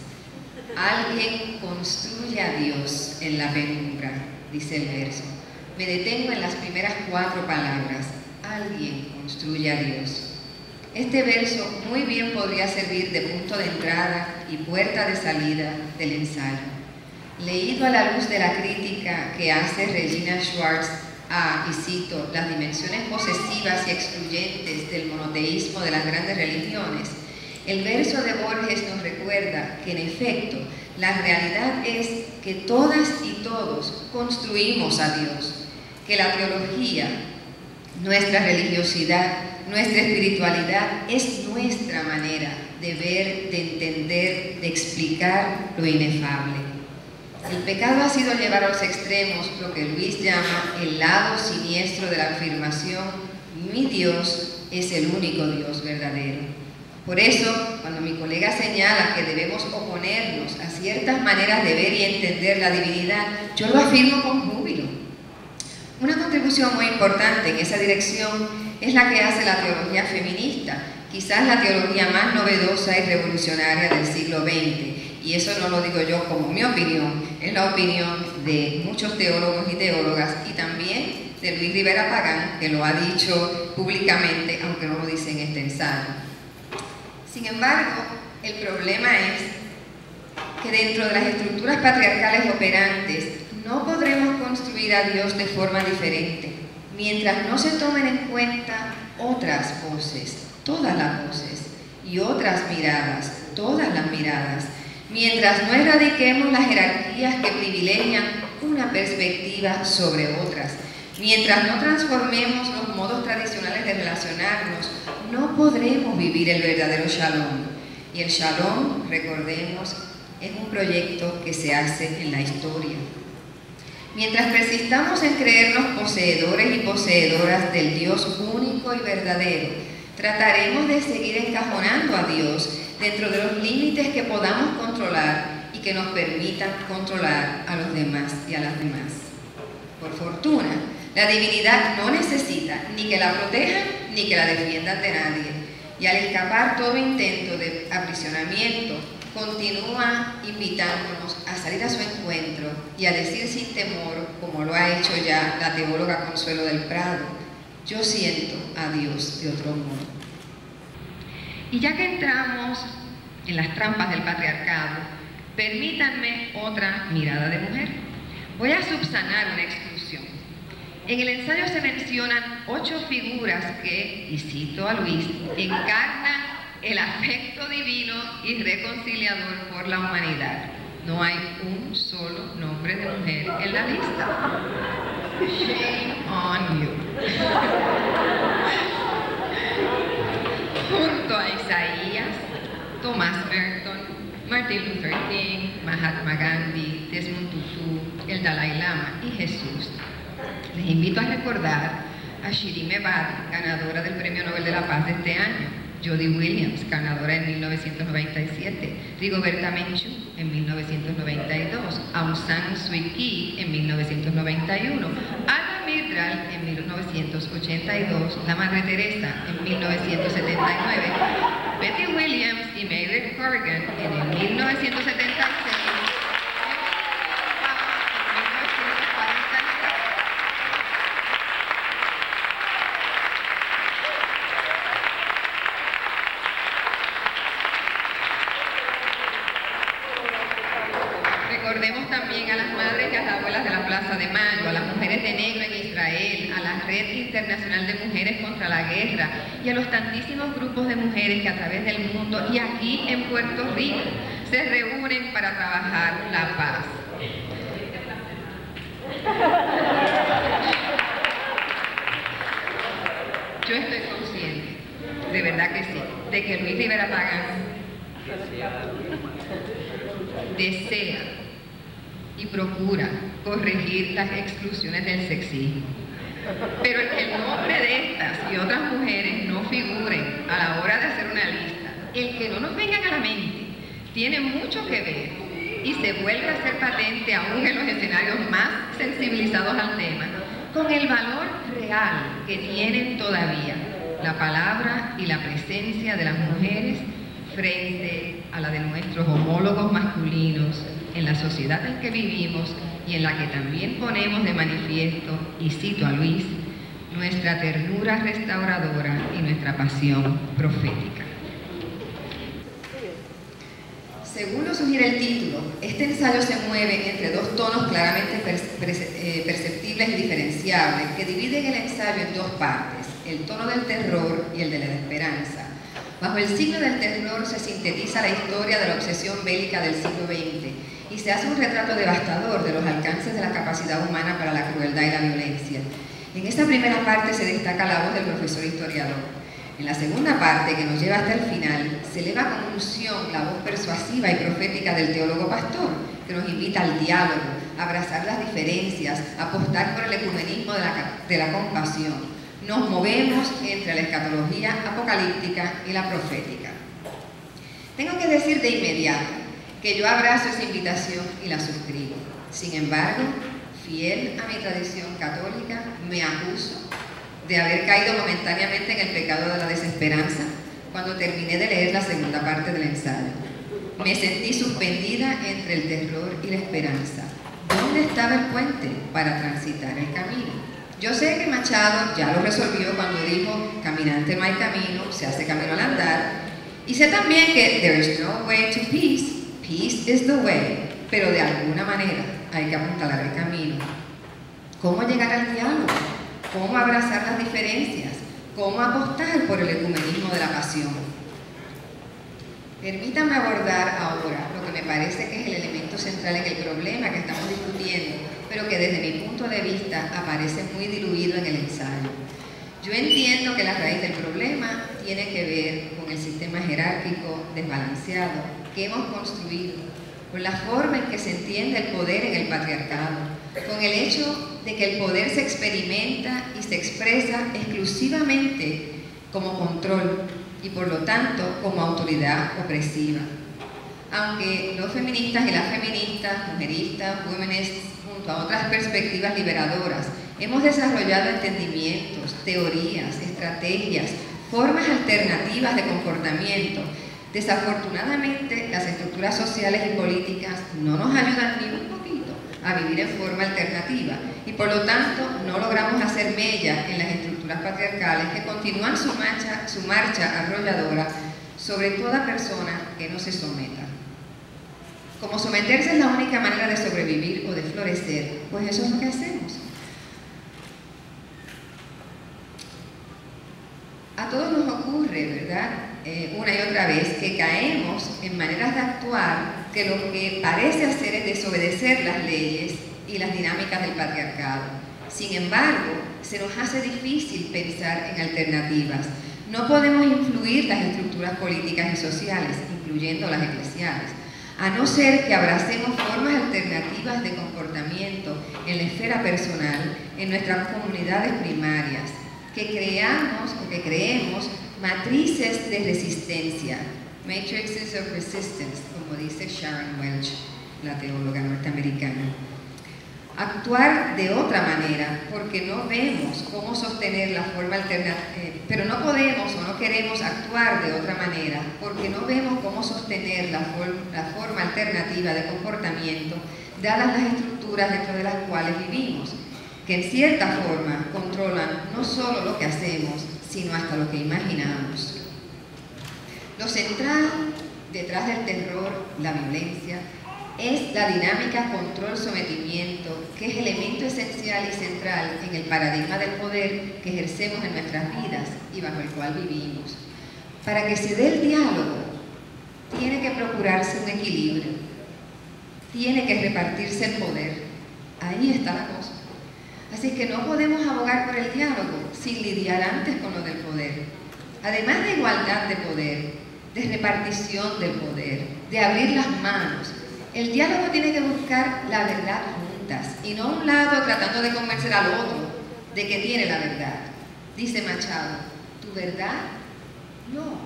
Alguien construye a Dios en la penumbra, dice el verso. Me detengo en las primeras cuatro palabras. Alguien construye a Dios. Este verso muy bien podría servir de punto de entrada y puerta de salida del ensayo. Leído a la luz de la crítica que hace Regina Schwartz, Ah, y cito, las dimensiones posesivas y excluyentes del monoteísmo de las grandes religiones, el verso de Borges nos recuerda que, en efecto, la realidad es que todas y todos construimos a Dios, que la teología, nuestra religiosidad, nuestra espiritualidad es nuestra manera de ver, de entender, de explicar lo inefable. El pecado ha sido llevar a los extremos lo que Luis llama el lado siniestro de la afirmación: mi Dios es el único Dios verdadero. Por eso, cuando mi colega señala que debemos oponernos a ciertas maneras de ver y entender la divinidad, yo lo afirmo con júbilo. Una contribución muy importante en esa dirección es la que hace la teología feminista, quizás la teología más novedosa y revolucionaria del siglo veinte. Y eso no lo digo yo como mi opinión, es la opinión de muchos teólogos y teólogas, y también de Luis Rivera Pagán, que lo ha dicho públicamente, aunque no lo dice en este ensayo. Sin embargo, el problema es que dentro de las estructuras patriarcales operantes no podremos construir a Dios de forma diferente, mientras no se tomen en cuenta otras voces, todas las voces, y otras miradas, todas las miradas, mientras no erradiquemos las jerarquías que privilegian una perspectiva sobre otras, mientras no transformemos los modos tradicionales de relacionarnos, no podremos vivir el verdadero shalom. Y el shalom, recordemos, es un proyecto que se hace en la historia. Mientras persistamos en creernos poseedores y poseedoras del Dios único y verdadero, trataremos de seguir encajonando a Dios dentro de los límites que podamos controlar y que nos permitan controlar a los demás y a las demás. Por fortuna, la divinidad no necesita ni que la protejan ni que la defiendan de nadie, y al escapar todo intento de aprisionamiento, continúa invitándonos a salir a su encuentro y a decir sin temor, como lo ha hecho ya la teóloga Consuelo del Prado: yo siento a Dios de otro modo. Y ya que entramos en las trampas del patriarcado, permítanme otra mirada de mujer. Voy a subsanar una exclusión. En el ensayo se mencionan ocho figuras que, y cito a Luis, encarnan el afecto divino y reconciliador por la humanidad. No hay un solo nombre de mujer en la lista. Shame on you. Junto a Isaías, Thomas Merton, Martin Luther King, Mahatma Gandhi, Desmond Tutu, el Dalai Lama y Jesús, les invito a recordar a Shirin Ebadi, ganadora del Premio Nobel de la Paz de este año, Jody Williams, ganadora en mil novecientos noventa y siete, Rigoberta Menchú en mil novecientos noventa y dos, Aung San Suu Kyi en mil novecientos noventa y uno, Ada Mitral en mil novecientos ochenta y dos, la Madre Teresa en mil novecientos setenta y nueve, Betty Williams y Mary Corrigan en el mil novecientos setenta y seis. Recordemos también a las madres y a las abuelas de la Plaza de Mayo, a las mujeres de negro en Israel, a la Red Internacional de Mujeres contra la Guerra y a los tantísimos grupos de mujeres que a través del mundo y aquí en Puerto Rico se reúnen para trabajar la paz. Yo estoy consciente, de verdad que sí, de que Luis Rivera Pagán desea y procura corregir las exclusiones del sexismo. Pero el que el nombre de estas y otras mujeres no figuren a la hora de hacer una lista, el que no nos vengan a la mente, tiene mucho que ver y se vuelve a hacer patente aún en los escenarios más sensibilizados al tema, con el valor real que tienen todavía la palabra y la presencia de las mujeres frente a la de nuestros homólogos masculinos, en la sociedad en que vivimos y en la que también ponemos de manifiesto, y cito a Luis, nuestra ternura restauradora y nuestra pasión profética. Según lo sugiere el título, este ensayo se mueve entre dos tonos claramente perceptibles y diferenciables que dividen el ensayo en dos partes, el tono del terror y el de la esperanza. Bajo el signo del terror se sintetiza la historia de la obsesión bélica del siglo veinte, y se hace un retrato devastador de los alcances de la capacidad humana para la crueldad y la violencia. En esta primera parte se destaca la voz del profesor historiador. En la segunda parte, que nos lleva hasta el final, se eleva con unción la voz persuasiva y profética del teólogo pastor, que nos invita al diálogo, a abrazar las diferencias, a apostar por el ecumenismo de la, de la compasión. Nos movemos entre la escatología apocalíptica y la profética. Tengo que decir de inmediato que yo abrazo esa invitación y la suscribo. Sin embargo, fiel a mi tradición católica, me acuso de haber caído momentáneamente en el pecado de la desesperanza cuando terminé de leer la segunda parte del ensayo. Me sentí suspendida entre el terror y la esperanza. ¿Dónde estaba el puente para transitar el camino? Yo sé que Machado ya lo resolvió cuando dijo, caminante no hay camino, se hace camino al andar. Y sé también que there is no way to peace, peace is the way. Pero de alguna manera hay que apuntalar el camino. ¿Cómo llegar al diálogo? ¿Cómo abrazar las diferencias? ¿Cómo apostar por el ecumenismo de la pasión? Permítame abordar ahora lo que me parece que es el elemento central en el problema que estamos discutiendo, pero que desde mi punto de vista aparece muy diluido en el ensayo. Yo entiendo que la raíz del problema tiene que ver con el sistema jerárquico desbalanceado que hemos construido, con la forma en que se entiende el poder en el patriarcado, con el hecho de que el poder se experimenta y se expresa exclusivamente como control y por lo tanto como autoridad opresiva. Aunque los feministas y las feministas, mujeristas, feministas, junto a otras perspectivas liberadoras, hemos desarrollado entendimientos, teorías, estrategias, formas alternativas de comportamiento, desafortunadamente las estructuras sociales y políticas no nos ayudan ni un poquito a vivir en forma alternativa. Y por lo tanto no logramos hacer mella en las estructuras patriarcales que continúan su marcha, su marcha arrolladora sobre toda persona que no se someta. Como someterse es la única manera de sobrevivir o de florecer, pues eso es lo que hacemos. A todos nos ocurre, ¿verdad?, eh, una y otra vez que caemos en maneras de actuar que lo que parece hacer es desobedecer las leyes y las dinámicas del patriarcado. Sin embargo, se nos hace difícil pensar en alternativas. No podemos influir las estructuras políticas y sociales, incluyendo las eclesiales, a no ser que abracemos formas alternativas de comportamiento en la esfera personal, en nuestras comunidades primarias, que creamos o que creemos matrices de resistencia, matrices of resistance, como dice Sharon Welch, la teóloga norteamericana. Actuar de otra manera, porque no vemos cómo sostener la forma alternativa, pero no podemos o no queremos actuar de otra manera, porque no vemos cómo sostener la, for la forma alternativa de comportamiento, dadas las estructuras dentro de las cuales vivimos, que en cierta forma controlan no solo lo que hacemos, sino hasta lo que imaginamos. Lo central detrás del terror, la violencia, es la dinámica control-sometimiento, que es elemento esencial y central en el paradigma del poder que ejercemos en nuestras vidas y bajo el cual vivimos. Para que se dé el diálogo, tiene que procurarse un equilibrio, tiene que repartirse el poder. Ahí está la cosa. Así que no podemos abogar por el diálogo sin lidiar antes con lo del poder. Además de igualdad de poder, de repartición del poder, de abrir las manos, el diálogo tiene que buscar la verdad juntas, y no un lado tratando de convencer al otro de que tiene la verdad. Dice Machado, ¿tu verdad? No,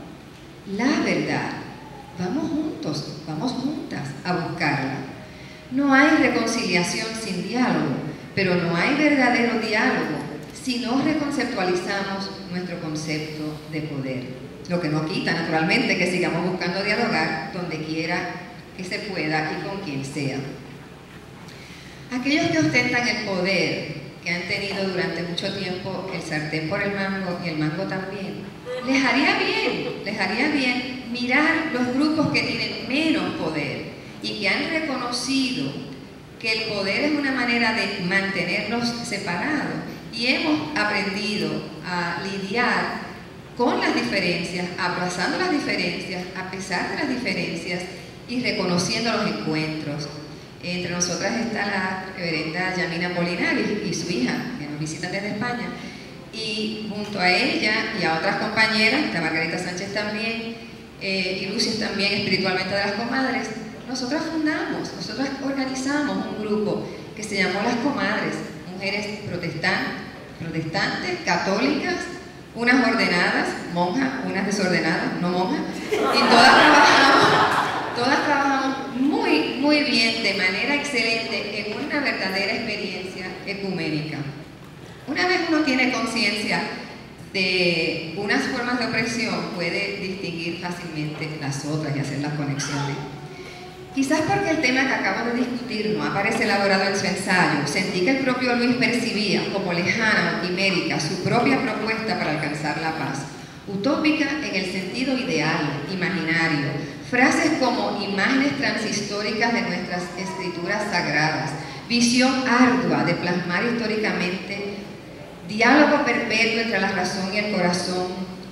la verdad. Vamos juntos, vamos juntas a buscarla. No hay reconciliación sin diálogo, pero no hay verdadero diálogo si no reconceptualizamos nuestro concepto de poder. Lo que no quita, naturalmente, que sigamos buscando dialogar donde quiera que se pueda y con quien sea. Aquellos que ostentan el poder, que han tenido durante mucho tiempo el sartén por el mango y el mango también, les haría bien, les haría bien mirar los grupos que tienen menos poder y que han reconocido que el poder es una manera de mantenerlos separados, y hemos aprendido a lidiar con las diferencias, abrazando las diferencias, a pesar de las diferencias, y reconociendo los encuentros. Entre nosotras está la reverenda Yamina Polinaris y su hija, que nos visitan desde España, y junto a ella y a otras compañeras, a Margarita Sánchez también, eh, y Lucius también, espiritualmente de las comadres, nosotras fundamos, nosotras organizamos un grupo que se llamó Las Comadres, mujeres protestantes, protestantes católicas, unas ordenadas, monjas, unas desordenadas, no monjas, y todas trabajamos, todas trabajamos muy, muy bien, de manera excelente, en una verdadera experiencia ecuménica. Una vez uno tiene conciencia de unas formas de opresión, puede distinguir fácilmente las otras y hacer las conexiones. Quizás porque el tema que acabo de discutir no aparece elaborado en su ensayo, sentí que el propio Luis percibía como lejana o quimérica su propia propuesta para alcanzar la paz, utópica en el sentido ideal, imaginario. Frases como imágenes transhistóricas de nuestras escrituras sagradas, visión ardua de plasmar históricamente, diálogo perpetuo entre la razón y el corazón,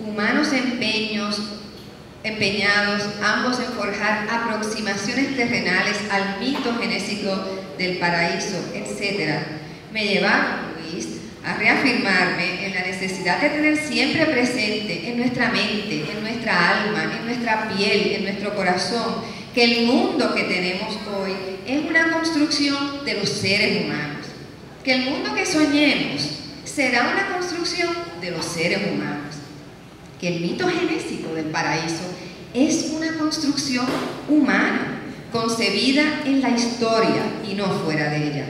humanos empeños, empeñados ambos en forjar aproximaciones terrenales al mito genésico del paraíso, etcétera, me llevaron, Luis, a reafirmarme en la necesidad de tener siempre presente en nuestra mente, en nuestra alma, en nuestra piel, en nuestro corazón, que el mundo que tenemos hoy es una construcción de los seres humanos, que el mundo que soñemos será una construcción de los seres humanos, que el mito genésico del paraíso es una construcción humana, concebida en la historia y no fuera de ella.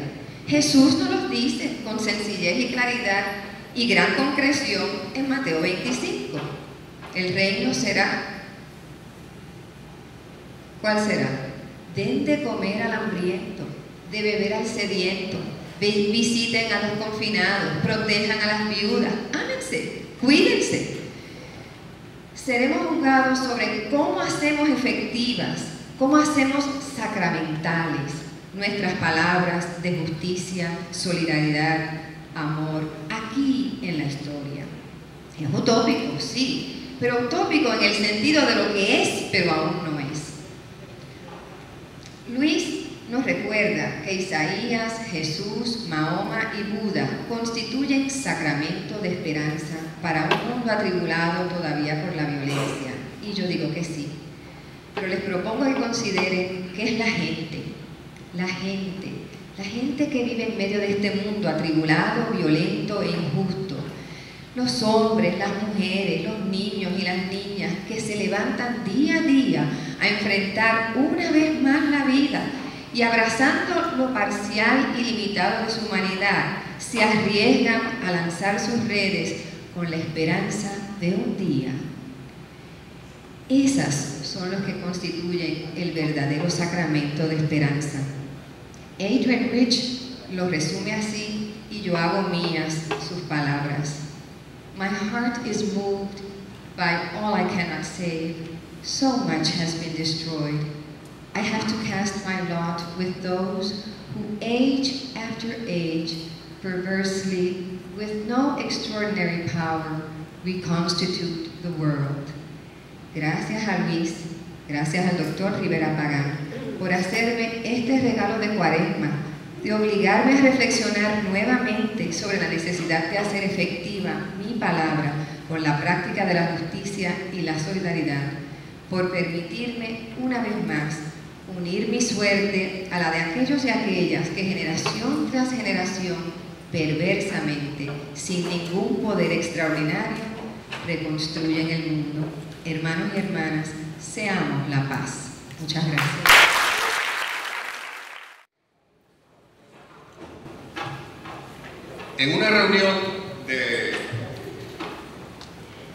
Jesús nos lo dice con sencillez y claridad y gran concreción en Mateo veinticinco. El reino será, ¿cuál será? Den de comer al hambriento, de beber al sediento, visiten a los confinados, protejan a las viudas, ámense, cuídense. Seremos juzgados sobre cómo hacemos efectivas, cómo hacemos sacramentales nuestras palabras de justicia, solidaridad, amor, aquí en la historia. Es utópico, sí, pero utópico en el sentido de lo que es, pero aún no es. Luis nos recuerda que Isaías, Jesús, Mahoma y Buda constituyen sacramento de esperanza para un mundo atribulado todavía por la violencia. Y yo digo que sí. Pero les propongo que consideren qué es la gente. La gente. La gente que vive en medio de este mundo atribulado, violento e injusto. Los hombres, las mujeres, los niños y las niñas que se levantan día a día a enfrentar una vez más la vida y abrazando lo parcial y limitado de su humanidad, se arriesgan a lanzar sus redes con la esperanza de un día. Esas son los que constituyen el verdadero sacramento de esperanza. Adrienne Rich lo resume así y yo hago mías sus palabras. My heart is moved by all I cannot save. So much has been destroyed. I have to cast my lot with those who age after age perversely, with no extraordinary power, reconstitute the world. Gracias a Luis, gracias al doctor Rivera Pagán por hacerme este regalo de Cuaresma, de obligarme a reflexionar nuevamente sobre la necesidad de hacer efectiva mi palabra con la práctica de la justicia y la solidaridad, por permitirme una vez más unir mi suerte a la de aquellos y aquellas que generación tras generación, perversamente, sin ningún poder extraordinario, reconstruyen el mundo. Hermanos y hermanas, seamos la paz. Muchas gracias. En una reunión de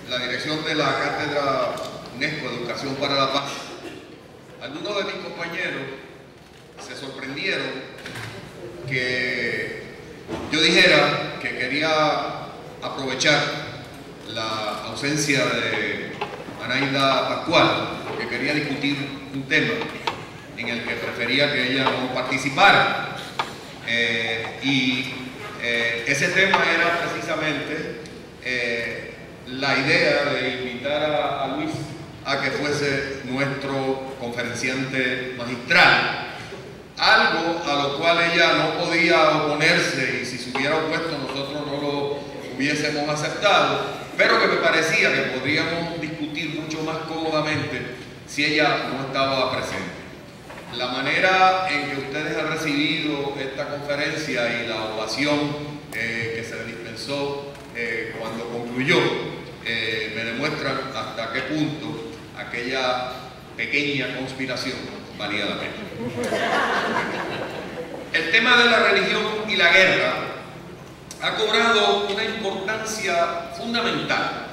la dirección de la Cátedra UNESCO de Educación para la Paz, algunos de mis compañeros se sorprendieron que yo dijera que quería aprovechar la ausencia de Anaida Pascual, porque quería discutir un tema en el que prefería que ella no participara. Eh, y eh, ese tema era precisamente eh, la idea de invitar a, a Luis a que fuese nuestro conferenciante magistral. Algo a lo cual ella no podía oponerse, y si se hubiera opuesto nosotros no lo hubiésemos aceptado, pero que me parecía que podríamos discutir mucho más cómodamente si ella no estaba presente. La manera en que ustedes han recibido esta conferencia y la ovación eh, que se dispensó eh, cuando concluyó eh, me demuestran hasta qué punto aquella pequeña conspiración valía la pena. El tema de la religión y la guerra ha cobrado una importancia fundamental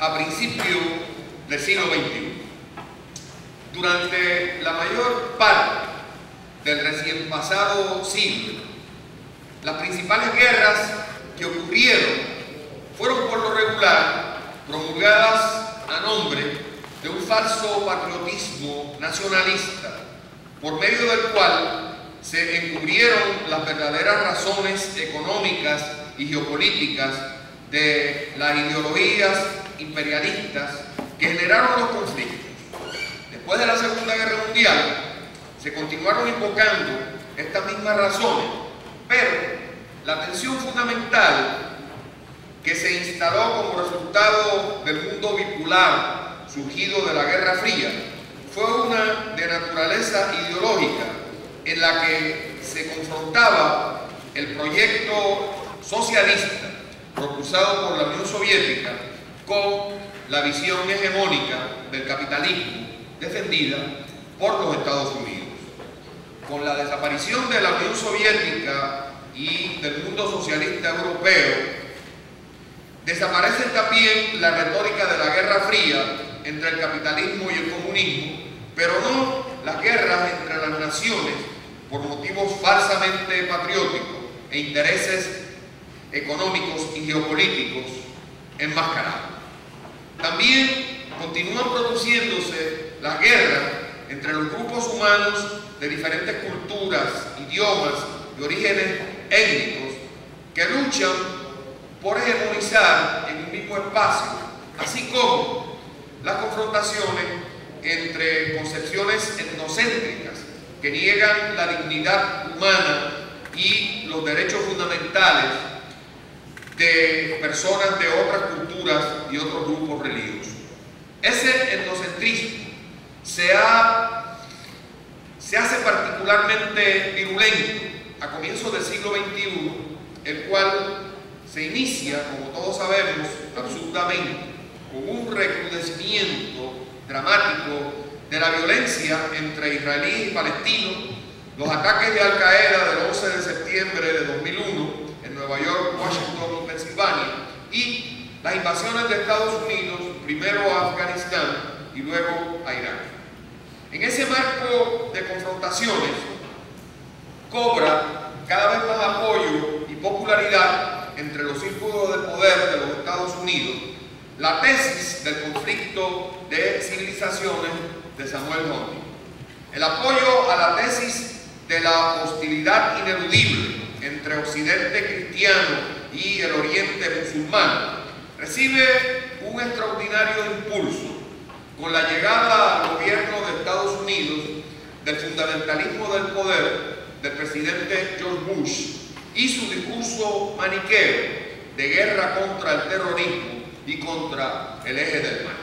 a principios del siglo veintiuno. Durante la mayor parte del recién pasado siglo, las principales guerras que ocurrieron fueron por lo regular promulgadas a nombre de un falso patriotismo nacionalista, por medio del cual se encubrieron las verdaderas razones económicas y geopolíticas de las ideologías imperialistas que generaron los conflictos. Después de la Segunda Guerra Mundial, se continuaron invocando estas mismas razones, pero la tensión fundamental que se instaló como resultado del mundo bipolar surgido de la Guerra Fría fue una de naturaleza ideológica, en la que se confrontaba el proyecto socialista propulsado por la Unión Soviética con la visión hegemónica del capitalismo defendida por los Estados Unidos. Con la desaparición de la Unión Soviética y del mundo socialista europeo, desaparece también la retórica de la Guerra Fría entre el capitalismo y el comunismo, pero no las guerras entre las naciones por motivos falsamente patrióticos e intereses económicos y geopolíticos enmascarados. También continúan produciéndose las guerras entre los grupos humanos de diferentes culturas, idiomas y orígenes étnicos que luchan por hegemonizar en un mismo espacio, así como las confrontaciones entre concepciones etnocéntricas que niegan la dignidad humana y los derechos fundamentales de personas de otras culturas y otros grupos religiosos. Ese etnocentrismo se, ha, se hace particularmente virulento a comienzos del siglo veintiuno, el cual se inicia, como todos sabemos, absurdamente, con un recrudecimiento dramático de la violencia entre israelíes y palestinos, los ataques de Al Qaeda del once de septiembre de dos mil uno en Nueva York, Washington y Pensilvania, y las invasiones de Estados Unidos, primero a Afganistán y luego a Irak. En ese marco de confrontaciones, cobra cada vez más apoyo y popularidad entre los círculos de poder de los Estados Unidos la tesis del conflicto de civilizaciones de Samuel Huntington. El apoyo a la tesis de la hostilidad ineludible entre Occidente cristiano y el Oriente musulmán recibe un extraordinario impulso con la llegada al gobierno de Estados Unidos del fundamentalismo del poder del presidente George Bush y su discurso maniqueo de guerra contra el terrorismo y contra el eje del mal.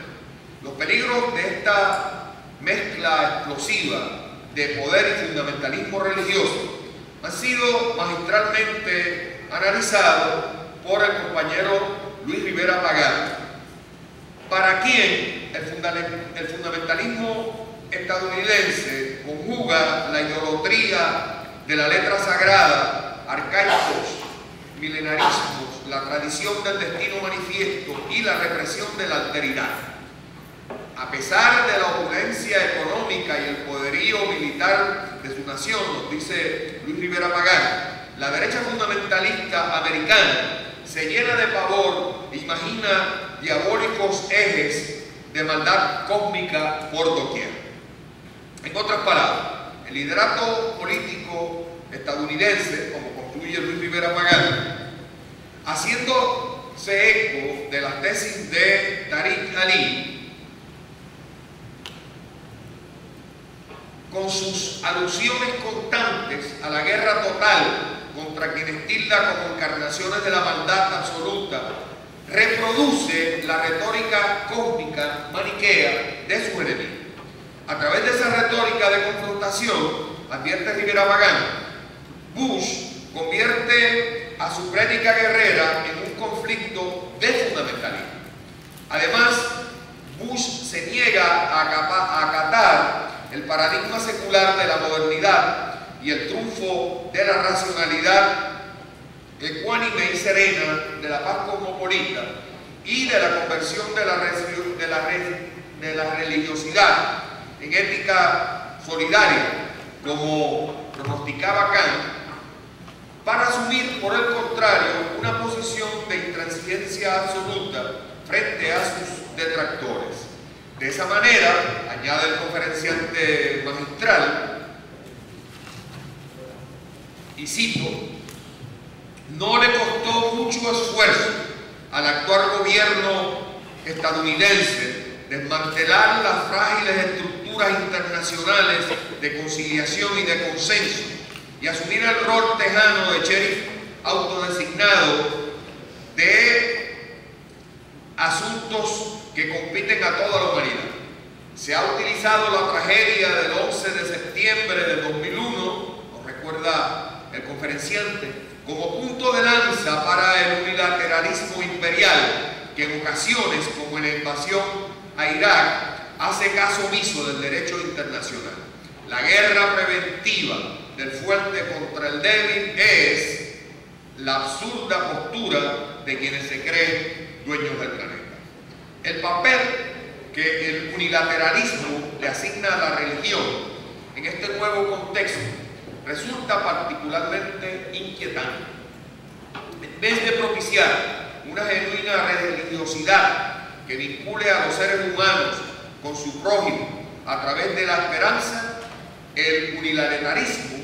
Los peligros de esta mezcla explosiva de poder y fundamentalismo religioso han sido magistralmente analizados por el compañero Luis Rivera Pagán, para quien el, funda el fundamentalismo estadounidense conjuga la idolatría de la letra sagrada, arcaicos, milenarismos, la tradición del destino manifiesto y la represión de la alteridad. A pesar de la opulencia económica y el poderío militar de su nación, nos dice Luis Rivera Pagán, la derecha fundamentalista americana se llena de pavor e imagina diabólicos ejes de maldad cósmica por doquier. En otras palabras, el liderato político estadounidense, como concluye Luis Rivera Pagán, haciéndose eco de las tesis de Tariq Ali, con sus alusiones constantes a la guerra total contra contra quienes tilda como encarnaciones de la maldad absoluta, reproduce la retórica cósmica maniquea de su enemigo. A través de esa retórica de confrontación, advierte Rivera Pagán, Bush convierte a su prédica guerrera en un conflicto de fundamentalismo. Además, Bush se niega a acatar el paradigma secular de la modernidad y el triunfo de la racionalidad ecuánime y serena de la paz cosmopolita y de la conversión de la, de la, de la religiosidad en ética solidaria, como pronosticaba Kant, para asumir, por el contrario, una posición de intransigencia absoluta frente a sus detractores. De esa manera, añade el conferenciante magistral, y cito, no le costó mucho esfuerzo al actual gobierno estadounidense desmantelar las frágiles estructuras internacionales de conciliación y de consenso y asumir el rol tejano de sheriff autodesignado de asuntos que compiten a toda la humanidad. Se ha utilizado la tragedia del once de septiembre del dos mil uno, nos recuerda el conferenciante, como punto de lanza para el unilateralismo imperial, que en ocasiones, como en la invasión a Irak, hace caso omiso del derecho internacional. La guerra preventiva del fuerte contra el débil es la absurda postura de quienes se creen dueños del planeta. El papel que el unilateralismo le asigna a la religión en este nuevo contexto resulta particularmente inquietante. En vez de propiciar una genuina religiosidad que vincule a los seres humanos con su prójimo a través de la esperanza, el unilateralismo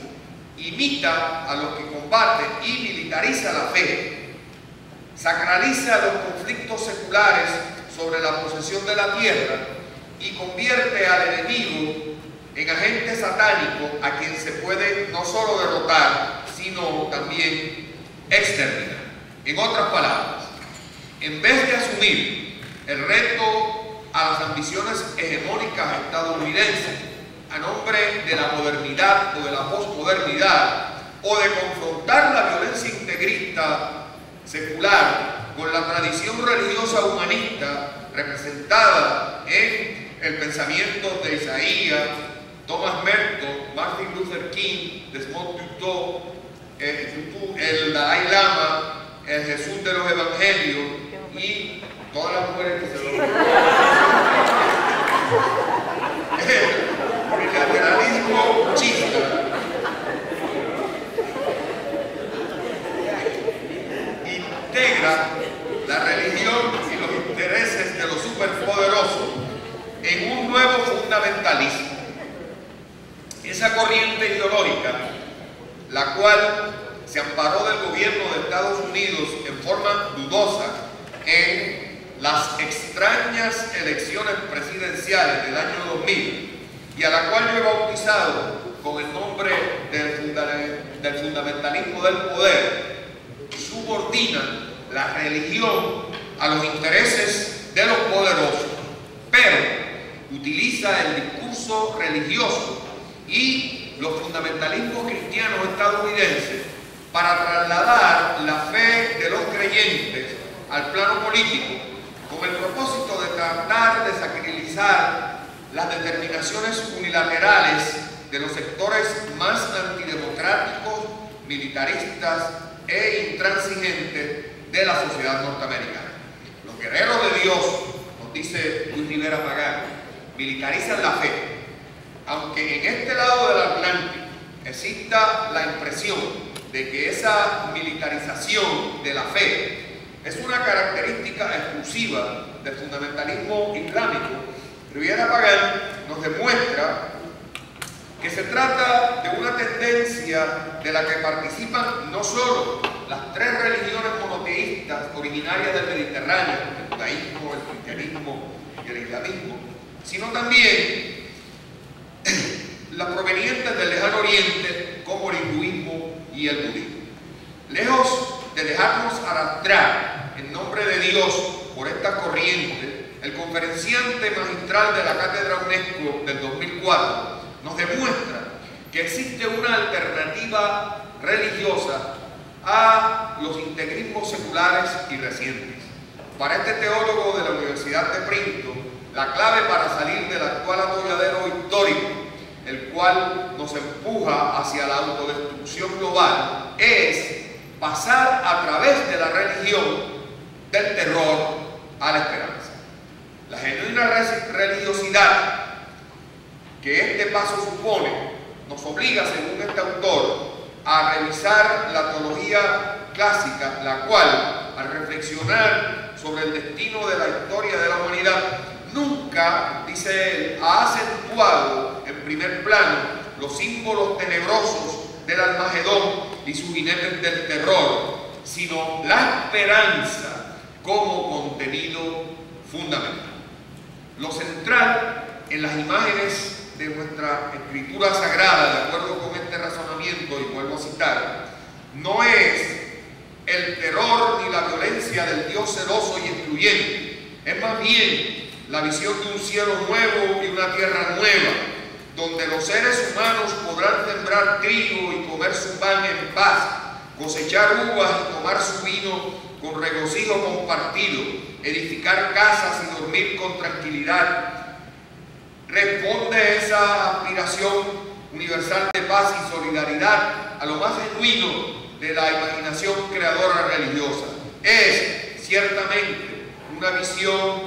imita a los que combaten y militariza la fe, sacraliza los conflictos seculares sobre la posesión de la tierra y convierte al enemigo en agente satánico a quien se puede no solo derrotar, sino también exterminar. En otras palabras, en vez de asumir el reto a las ambiciones hegemónicas estadounidenses a nombre de la modernidad o de la posmodernidad, o de confrontar la violencia integrista secular con la tradición religiosa humanista representada en el pensamiento de Isaías, Thomas Merton, Martin Luther King, Desmond Tutu, el Dalai Lama, el Jesús de los Evangelios y todas las mujeres que se lo ven. El unilateralismo chista. Integra la religión y los intereses de los superpoderosos en un nuevo fundamentalismo. Esa corriente ideológica, la cual se amparó del gobierno de Estados Unidos en forma dudosa en las extrañas elecciones presidenciales del año dos mil y a la cual yo he bautizado con el nombre del, funda del fundamentalismo del poder, subordina la religión a los intereses de los poderosos, pero utiliza el discurso religioso y los fundamentalismos cristianos estadounidenses para trasladar la fe de los creyentes al plano político con el propósito de tratar de sacralizar las determinaciones unilaterales de los sectores más antidemocráticos, militaristas e intransigentes de la sociedad norteamericana. Los guerreros de Dios, nos dice Luis Rivera Pagán, militarizan la fe. Aunque en este lado del Atlántico exista la impresión de que esa militarización de la fe es una característica exclusiva del fundamentalismo islámico, Rivera Pagán nos demuestra que se trata de una tendencia de la que participan no solo las tres religiones monoteístas originarias del Mediterráneo, el judaísmo, el cristianismo y el islamismo, sino también las provenientes del Lejano Oriente como el hinduismo y el budismo. Lejos de dejarnos arrastrar en nombre de Dios por esta corriente, el conferenciante magistral de la Cátedra UNESCO del dos mil cuatro nos demuestra que existe una alternativa religiosa a los integrismos seculares y recientes. Para este teólogo de la Universidad de Princeton, la clave para salir del actual atolladero histórico, el cual nos empuja hacia la autodestrucción global, es pasar a través de la religión, del terror a la esperanza. La genuina religiosidad que este paso supone nos obliga, según este autor, a revisar la teología clásica, la cual, al reflexionar sobre el destino de la historia de la humanidad, nunca, dice él, ha acentuado en primer plano los símbolos tenebrosos del Almagedón y sus jinetes del terror, sino la esperanza como contenido fundamental. Lo central en las imágenes de nuestra escritura sagrada, de acuerdo con este razonamiento, y vuelvo a citar, no es el terror ni la violencia del Dios celoso y excluyente, es más bien la visión de un cielo nuevo y una tierra nueva, donde los seres humanos podrán sembrar trigo y comer su pan en paz, cosechar uvas y tomar su vino con regocijo compartido, edificar casas y dormir con tranquilidad. Responde esa aspiración universal de paz y solidaridad a lo más genuino de la imaginación creadora religiosa. Es ciertamente una visión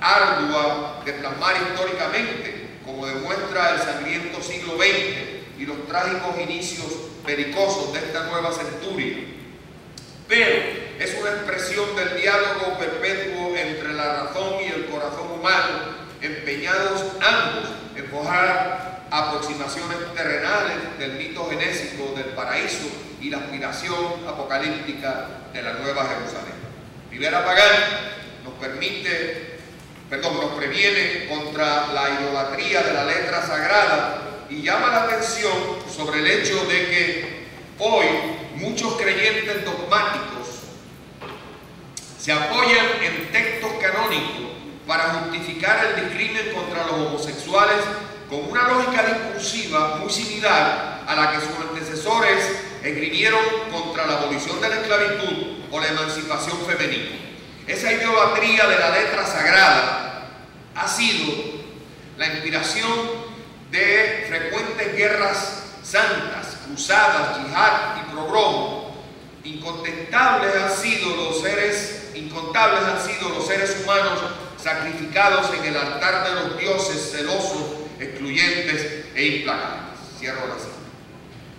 ardua de plasmar históricamente, como demuestra el sangriento siglo veinte y los trágicos inicios pericosos de esta nueva centuria, pero es una expresión del diálogo perpetuo entre la razón y el corazón humano, empeñados ambos en forjar aproximaciones terrenales del mito genésico del paraíso y la aspiración apocalíptica de la Nueva Jerusalén. Rivera Pagán nos permite, perdón, nos previene contra la idolatría de la letra sagrada y llama la atención sobre el hecho de que hoy muchos creyentes dogmáticos se apoyan en textos canónicos para justificar el discrimen contra los homosexuales con una lógica discursiva muy similar a la que sus antecesores escribieron contra la abolición de la esclavitud o la emancipación femenina. Esa idolatría de la letra sagrada ha sido la inspiración de frecuentes guerras santas, cruzadas, yihad y progromos. Incontables han sido los seres, incontables han sido los seres humanos sacrificados en el altar de los dioses celosos, excluyentes e implacables. Cierro la cita.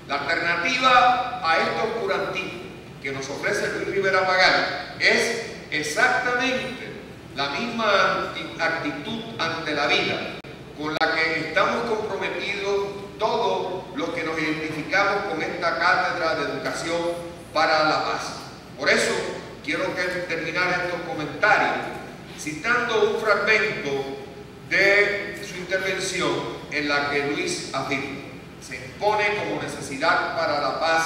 La alternativa a este oscurantismo que nos ofrece Luis Rivera Pagán es exactamente la misma actitud ante la vida con la que estamos comprometidos todos los que nos identificamos con esta Cátedra de Educación para la Paz. Por eso quiero terminar estos comentarios citando un fragmento de su intervención en la que Luis afirma: se impone como necesidad para la paz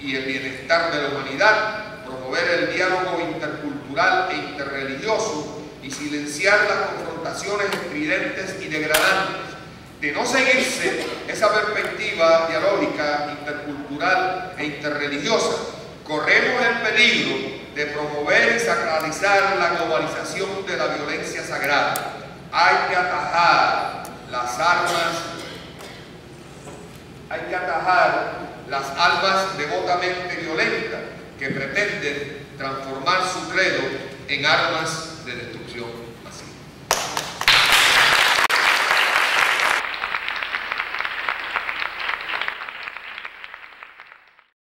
y el bienestar de la humanidad promover el diálogo intercultural e interreligioso y silenciar las confrontaciones estridentes y degradantes. De no seguirse esa perspectiva dialógica, intercultural e interreligiosa, corremos el peligro de promover y sacralizar la globalización de la violencia sagrada. Hay que atajar las armas, hay que atajar las almas devotamente violentas que pretenden transformar su credo en armas de destrucción.